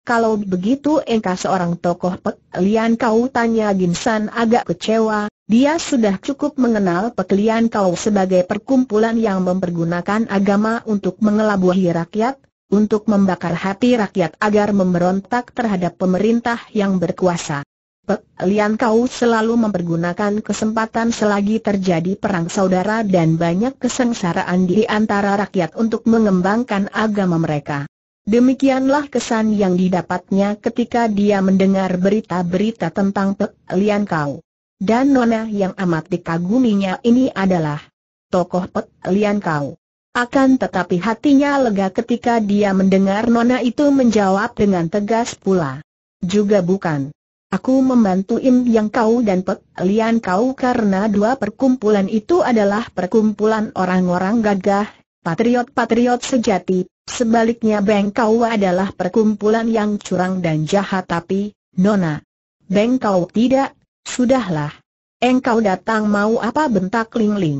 Kalau begitu engkau seorang tokoh Pek Lian Kau? Tanya Gim San agak kecewa. Dia sudah cukup mengenal Pek Lian Kau sebagai perkumpulan yang mempergunakan agama untuk mengelabuhi rakyat, untuk membakar hati rakyat agar memberontak terhadap pemerintah yang berkuasa. Pek Lian Kau selalu mempergunakan kesempatan selagi terjadi perang saudara dan banyak kesengsaraan di antara rakyat untuk mengembangkan agama mereka. Demikianlah kesan yang didapatnya ketika dia mendengar berita-berita tentang Pek Lian Kau. Dan nona yang amat dikaguminya ini adalah tokoh Pek Lian Kau. Akan tetapi hatinya lega ketika dia mendengar nona itu menjawab dengan tegas pula. Juga bukan. Aku membantu Im Yang Kau dan Pek Lian Kau karena dua perkumpulan itu adalah perkumpulan orang-orang gagah, patriot-patriot sejati. Sebaliknya Bengkau adalah perkumpulan yang curang dan jahat. Tapi, nona, Bengkau tidak. Sudahlah. Engkau datang mau apa? Bentak Ling Ling.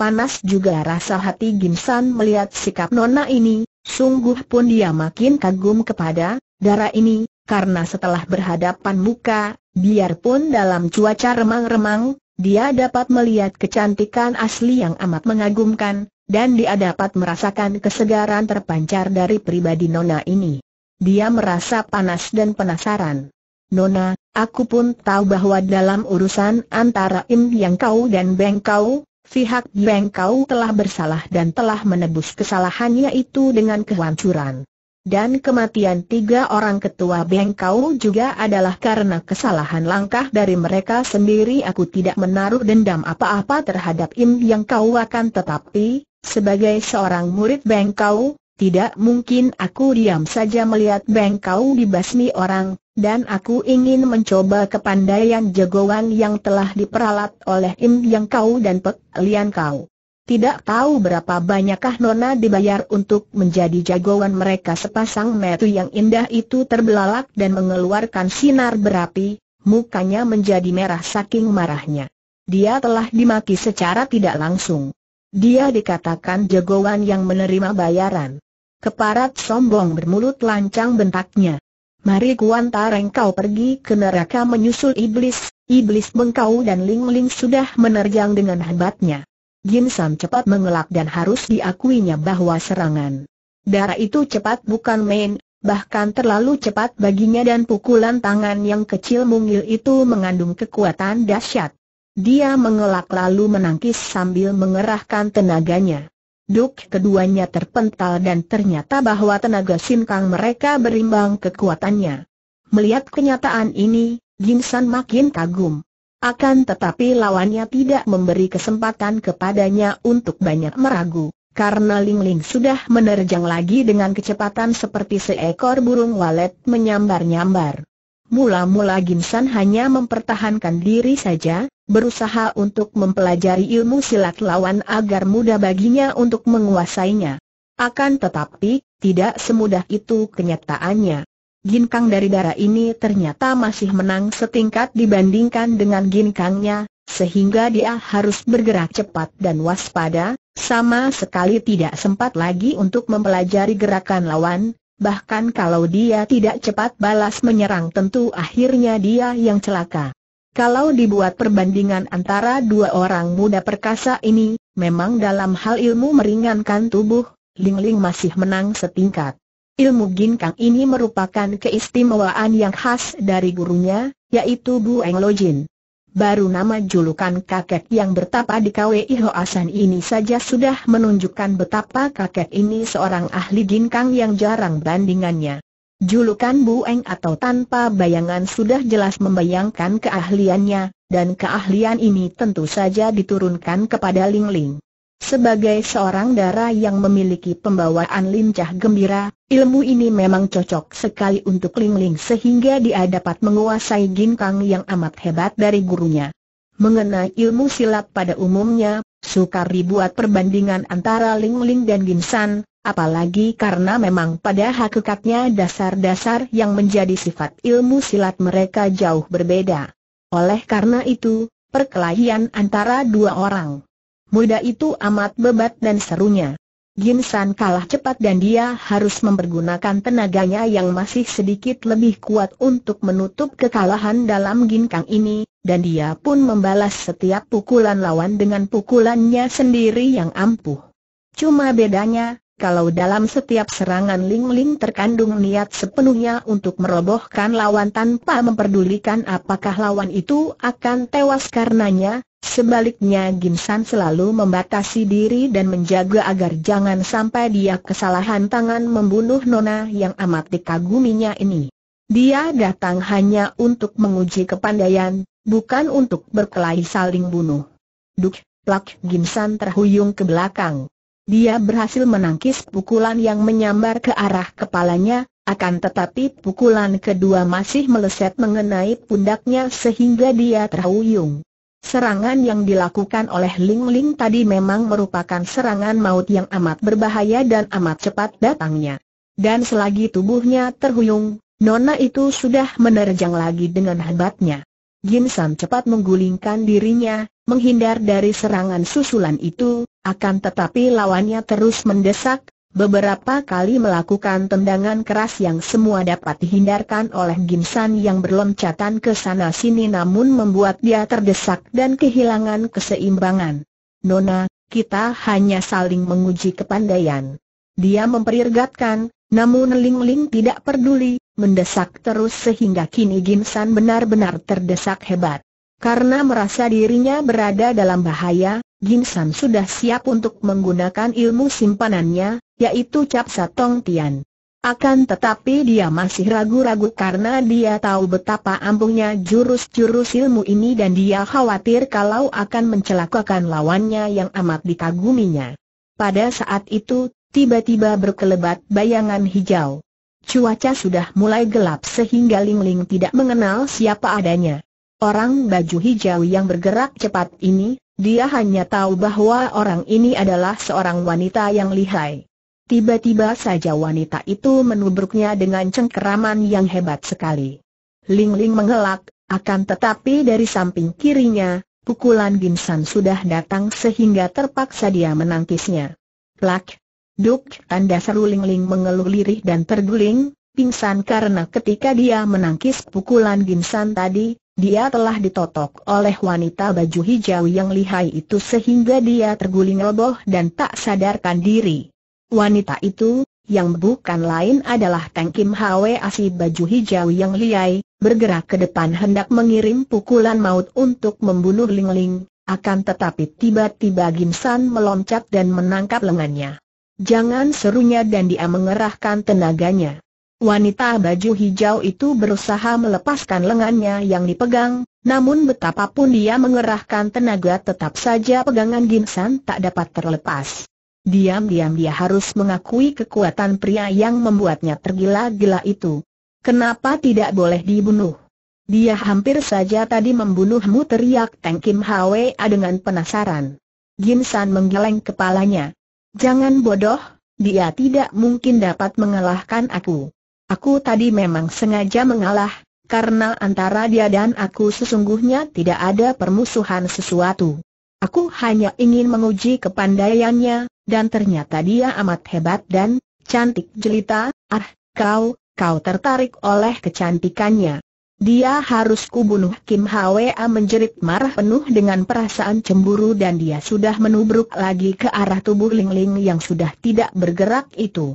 Panas juga rasa hati Gim San melihat sikap nona ini. Sungguh pun dia makin kagum kepada darah ini, karena setelah berhadapan muka, biarpun dalam cuaca remang-remang, dia dapat melihat kecantikan asli yang amat mengagumkan. Dan dia dapat merasakan kesegaran terpancar dari pribadi nona ini. Dia merasa panas dan penasaran. Nona, aku pun tahu bahwa dalam urusan antara Im Yang Kau dan Bengkau, pihak Bengkau telah bersalah dan telah menebus kesalahannya itu dengan kehancuran. Dan kematian tiga orang ketua Bengkau juga adalah karena kesalahan langkah dari mereka sendiri. Aku tidak menaruh dendam apa-apa terhadap Im Yang Kau, akan tetapi, sebagai seorang murid Bengkau, tidak mungkin aku diam saja melihat Bengkau dibasmi orang, dan aku ingin mencoba kepandaian jagoan yang telah diperalat oleh Im Yang Kau dan Pek Lian Kau. Tidak tahu berapa banyakkah nona dibayar untuk menjadi jagoan mereka. Sepasang mata yang indah itu terbelalak dan mengeluarkan sinar berapi, mukanya menjadi merah saking marahnya. Dia telah dimaki secara tidak langsung. Dia dikatakan jagoan yang menerima bayaran. Keparat sombong bermulut lancang, bentaknya. Mari kuantar engkau pergi ke neraka menyusul iblis, iblis Bengkau. Dan Ling Ling sudah menerjang dengan hebatnya. Gim San cepat mengelak dan harus diakuinya bahwa serangan darah itu cepat bukan main, bahkan terlalu cepat baginya, dan pukulan tangan yang kecil mungil itu mengandung kekuatan dahsyat. Dia mengelak lalu menangkis sambil mengerahkan tenaganya. Duk, keduanya terpental dan ternyata bahwa tenaga sinkang mereka berimbang kekuatannya. Melihat kenyataan ini, Gim San makin kagum. Akan tetapi lawannya tidak memberi kesempatan kepadanya untuk banyak meragu, karena Ling Ling sudah menerjang lagi dengan kecepatan seperti seekor burung walet menyambar-nyambar. Mula-mula Gim San hanya mempertahankan diri saja, berusaha untuk mempelajari ilmu silat lawan agar mudah baginya untuk menguasainya. Akan tetapi, tidak semudah itu kenyataannya. Ginkang dari darah ini ternyata masih menang setingkat dibandingkan dengan ginkangnya, sehingga dia harus bergerak cepat dan waspada, sama sekali tidak sempat lagi untuk mempelajari gerakan lawan, bahkan kalau dia tidak cepat balas menyerang tentu akhirnya dia yang celaka. Kalau dibuat perbandingan antara dua orang muda perkasa ini, memang dalam hal ilmu meringankan tubuh, Ling Ling masih menang setingkat. Ilmu ginkang ini merupakan keistimewaan yang khas dari gurunya, yaitu Bu Eng Lo Jin. Baru nama julukan kakek yang bertapa di KWI Hoasan ini saja sudah menunjukkan betapa kakek ini seorang ahli ginkang yang jarang bandingannya. Julukan Bu Eng atau tanpa bayangan sudah jelas membayangkan keahliannya, dan keahlian ini tentu saja diturunkan kepada Ling Ling. Sebagai seorang dara yang memiliki pembawaan lincah gembira, ilmu ini memang cocok sekali untuk Ling Ling sehingga dia dapat menguasai ginkang yang amat hebat dari gurunya. Mengenai ilmu silat pada umumnya, sukar dibuat perbandingan antara Ling Ling dan Gim San, apalagi karena memang pada hakikatnya dasar-dasar yang menjadi sifat ilmu silat mereka jauh berbeda. Oleh karena itu, perkelahian antara dua orang muda itu amat bebat dan serunya. Gim San kalah cepat dan dia harus mempergunakan tenaganya yang masih sedikit lebih kuat untuk menutup kekalahan dalam ginkang ini, dan dia pun membalas setiap pukulan lawan dengan pukulannya sendiri yang ampuh. Cuma bedanya, kalau dalam setiap serangan Ling Ling terkandung niat sepenuhnya untuk merobohkan lawan tanpa memperdulikan apakah lawan itu akan tewas karenanya, sebaliknya Gim San selalu membatasi diri dan menjaga agar jangan sampai dia kesalahan tangan membunuh nona yang amat dikaguminya ini. Dia datang hanya untuk menguji kepandaian, bukan untuk berkelahi saling bunuh. Duk, plak, Gim San terhuyung ke belakang. Dia berhasil menangkis pukulan yang menyambar ke arah kepalanya, akan tetapi pukulan kedua masih meleset mengenai pundaknya sehingga dia terhuyung. Serangan yang dilakukan oleh Ling Ling tadi memang merupakan serangan maut yang amat berbahaya dan amat cepat datangnya. Dan selagi tubuhnya terhuyung, nona itu sudah menerjang lagi dengan hebatnya. Gim San cepat menggulingkan dirinya, menghindar dari serangan susulan itu, akan tetapi lawannya terus mendesak, beberapa kali melakukan tendangan keras yang semua dapat dihindarkan oleh Gim San yang berloncatan ke sana sini namun membuat dia terdesak dan kehilangan keseimbangan. Nona, kita hanya saling menguji kepandaian. Dia memperirigatkan, namun Ling Ling tidak peduli, mendesak terus sehingga kini Gim San benar-benar terdesak hebat. Karena merasa dirinya berada dalam bahaya, Gim San sudah siap untuk menggunakan ilmu simpanannya, yaitu Capsa Tongtian. Akan tetapi dia masih ragu-ragu karena dia tahu betapa ampuhnya jurus-jurus ilmu ini dan dia khawatir kalau akan mencelakakan lawannya yang amat dikaguminya. Pada saat itu, tiba-tiba berkelebat bayangan hijau. Cuaca sudah mulai gelap sehingga Ling Ling tidak mengenal siapa adanya. Orang baju hijau yang bergerak cepat ini, dia hanya tahu bahwa orang ini adalah seorang wanita yang lihai. Tiba-tiba saja wanita itu menubruknya dengan cengkeraman yang hebat sekali. Ling Ling mengelak, akan tetapi dari samping kirinya, pukulan Gim San sudah datang sehingga terpaksa dia menangkisnya. Plak! Duk! Tanda seru Ling Ling mengeluh lirih dan terguling, pingsan karena ketika dia menangkis pukulan Gim San tadi, dia telah ditotok oleh wanita baju hijau yang lihai itu sehingga dia terguling roboh dan tak sadarkan diri. Wanita itu, yang bukan lain adalah Teng Kim Hwa si baju hijau yang lihai, bergerak ke depan hendak mengirim pukulan maut untuk membunuh Ling Ling, akan tetapi tiba-tiba Gim San meloncat dan menangkap lengannya. Jangan serunya dan dia mengerahkan tenaganya. Wanita baju hijau itu berusaha melepaskan lengannya yang dipegang, namun betapapun dia mengerahkan tenaga tetap saja pegangan Gim San tak dapat terlepas. Diam-diam dia harus mengakui kekuatan pria yang membuatnya tergila-gila itu. Kenapa tidak boleh dibunuh? Dia hampir saja tadi membunuhmu, teriak Teng Kim Hwa dengan penasaran. Gim San menggeleng kepalanya. Jangan bodoh, dia tidak mungkin dapat mengalahkan aku. Aku tadi memang sengaja mengalah, karena antara dia dan aku sesungguhnya tidak ada permusuhan sesuatu. Aku hanya ingin menguji kepandaiannya, dan ternyata dia amat hebat dan cantik jelita. Ah, kau tertarik oleh kecantikannya. Dia harus kubunuh. Kim Hwa menjerit marah penuh dengan perasaan cemburu dan dia sudah menubruk lagi ke arah tubuh Ling Ling yang sudah tidak bergerak itu.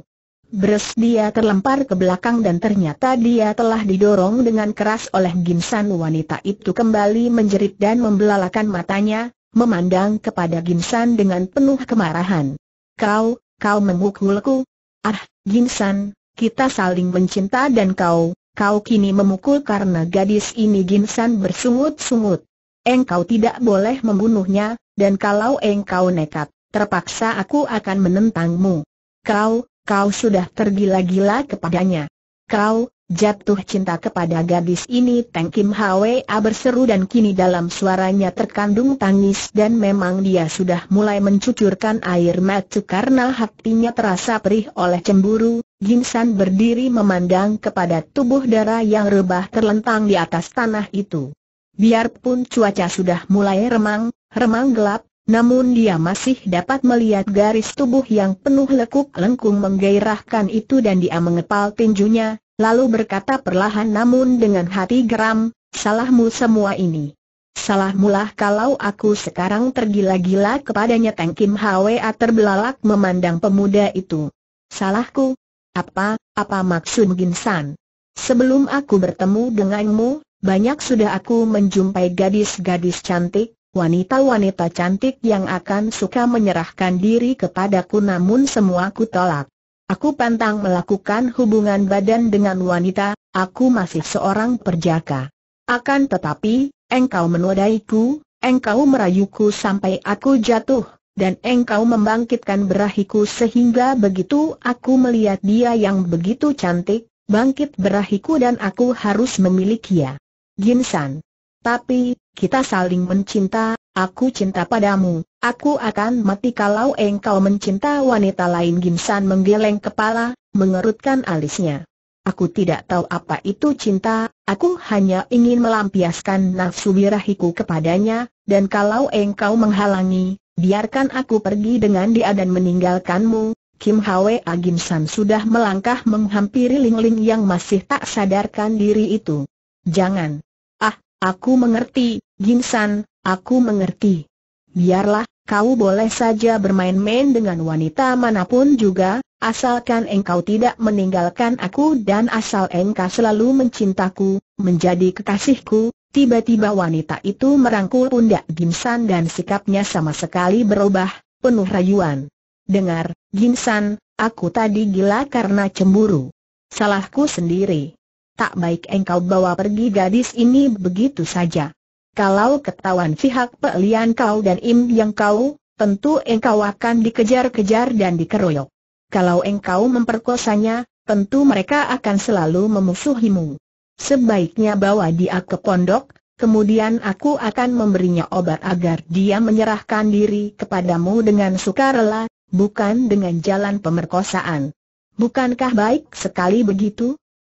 Bres, dia terlempar ke belakang dan ternyata dia telah didorong dengan keras oleh Gim San. Wanita itu kembali menjerit dan membelalakan matanya, memandang kepada Gim San dengan penuh kemarahan. Kau memukulku? Ah, Gim San, kita saling mencinta dan kau kini memukul karena gadis ini. Gim San bersungut-sungut. Engkau tidak boleh membunuhnya, dan kalau engkau nekat, terpaksa aku akan menentangmu. Kau sudah tergila-gila kepadanya. Kau jatuh cinta kepada gadis ini, Teng Kim Hwa berseru dan kini dalam suaranya terkandung tangis dan memang dia sudah mulai mencucurkan air mata karena hatinya terasa perih oleh cemburu. Gim San berdiri memandang kepada tubuh darah yang rebah terlentang di atas tanah itu. Biarpun cuaca sudah mulai remang gelap, namun dia masih dapat melihat garis tubuh yang penuh lekuk-lengkung menggairahkan itu dan dia mengepal tinjunya, lalu berkata perlahan namun dengan hati geram, salahmu semua ini. Salahmulah kalau aku sekarang tergila-gila kepadanya. Teng Kim Hwa terbelalak memandang pemuda itu. Salahku? Apa maksud Gim San? Sebelum aku bertemu denganmu, banyak sudah aku menjumpai gadis-gadis cantik, wanita-wanita cantik yang akan suka menyerahkan diri kepadaku, namun semua aku tolak. Aku pantang melakukan hubungan badan dengan wanita, aku masih seorang perjaka. Akan tetapi, engkau menodaiku, engkau merayuku sampai aku jatuh, dan engkau membangkitkan berahiku sehingga begitu aku melihat dia yang begitu cantik, bangkit berahiku dan aku harus memilikinya. Gim San, tapi kita saling mencinta, aku cinta padamu, aku akan mati kalau engkau mencinta wanita lain. Gim San menggeleng kepala, mengerutkan alisnya. Aku tidak tahu apa itu cinta, aku hanya ingin melampiaskan nafsu birahiku kepadanya, dan kalau engkau menghalangi, biarkan aku pergi dengan dia dan meninggalkanmu. Kim Hwa. Gim San sudah melangkah menghampiri Ling Ling yang masih tak sadarkan diri itu. Jangan. Ah, aku mengerti, Gim San, aku mengerti. Biarlah, kau boleh saja bermain-main dengan wanita manapun juga, asalkan engkau tidak meninggalkan aku dan asal engkau selalu mencintaku, menjadi kekasihku, Tiba-tiba wanita itu merangkul pundak Gim San dan sikapnya sama sekali berubah, penuh rayuan. "Dengar, Gim San, aku tadi gila karena cemburu. Salahku sendiri. Tak baik engkau bawa pergi gadis ini begitu saja. Kalau ketahuan pihak Pek Lian Kau dan Im Yang Kau, tentu engkau akan dikejar-kejar dan dikeroyok. Kalau engkau memperkosanya, tentu mereka akan selalu memusuhimu. Sebaiknya bawa dia ke pondok, kemudian aku akan memberinya obat agar dia menyerahkan diri kepadamu dengan sukarela, bukan dengan jalan pemerkosaan. Bukankah baik sekali begitu?"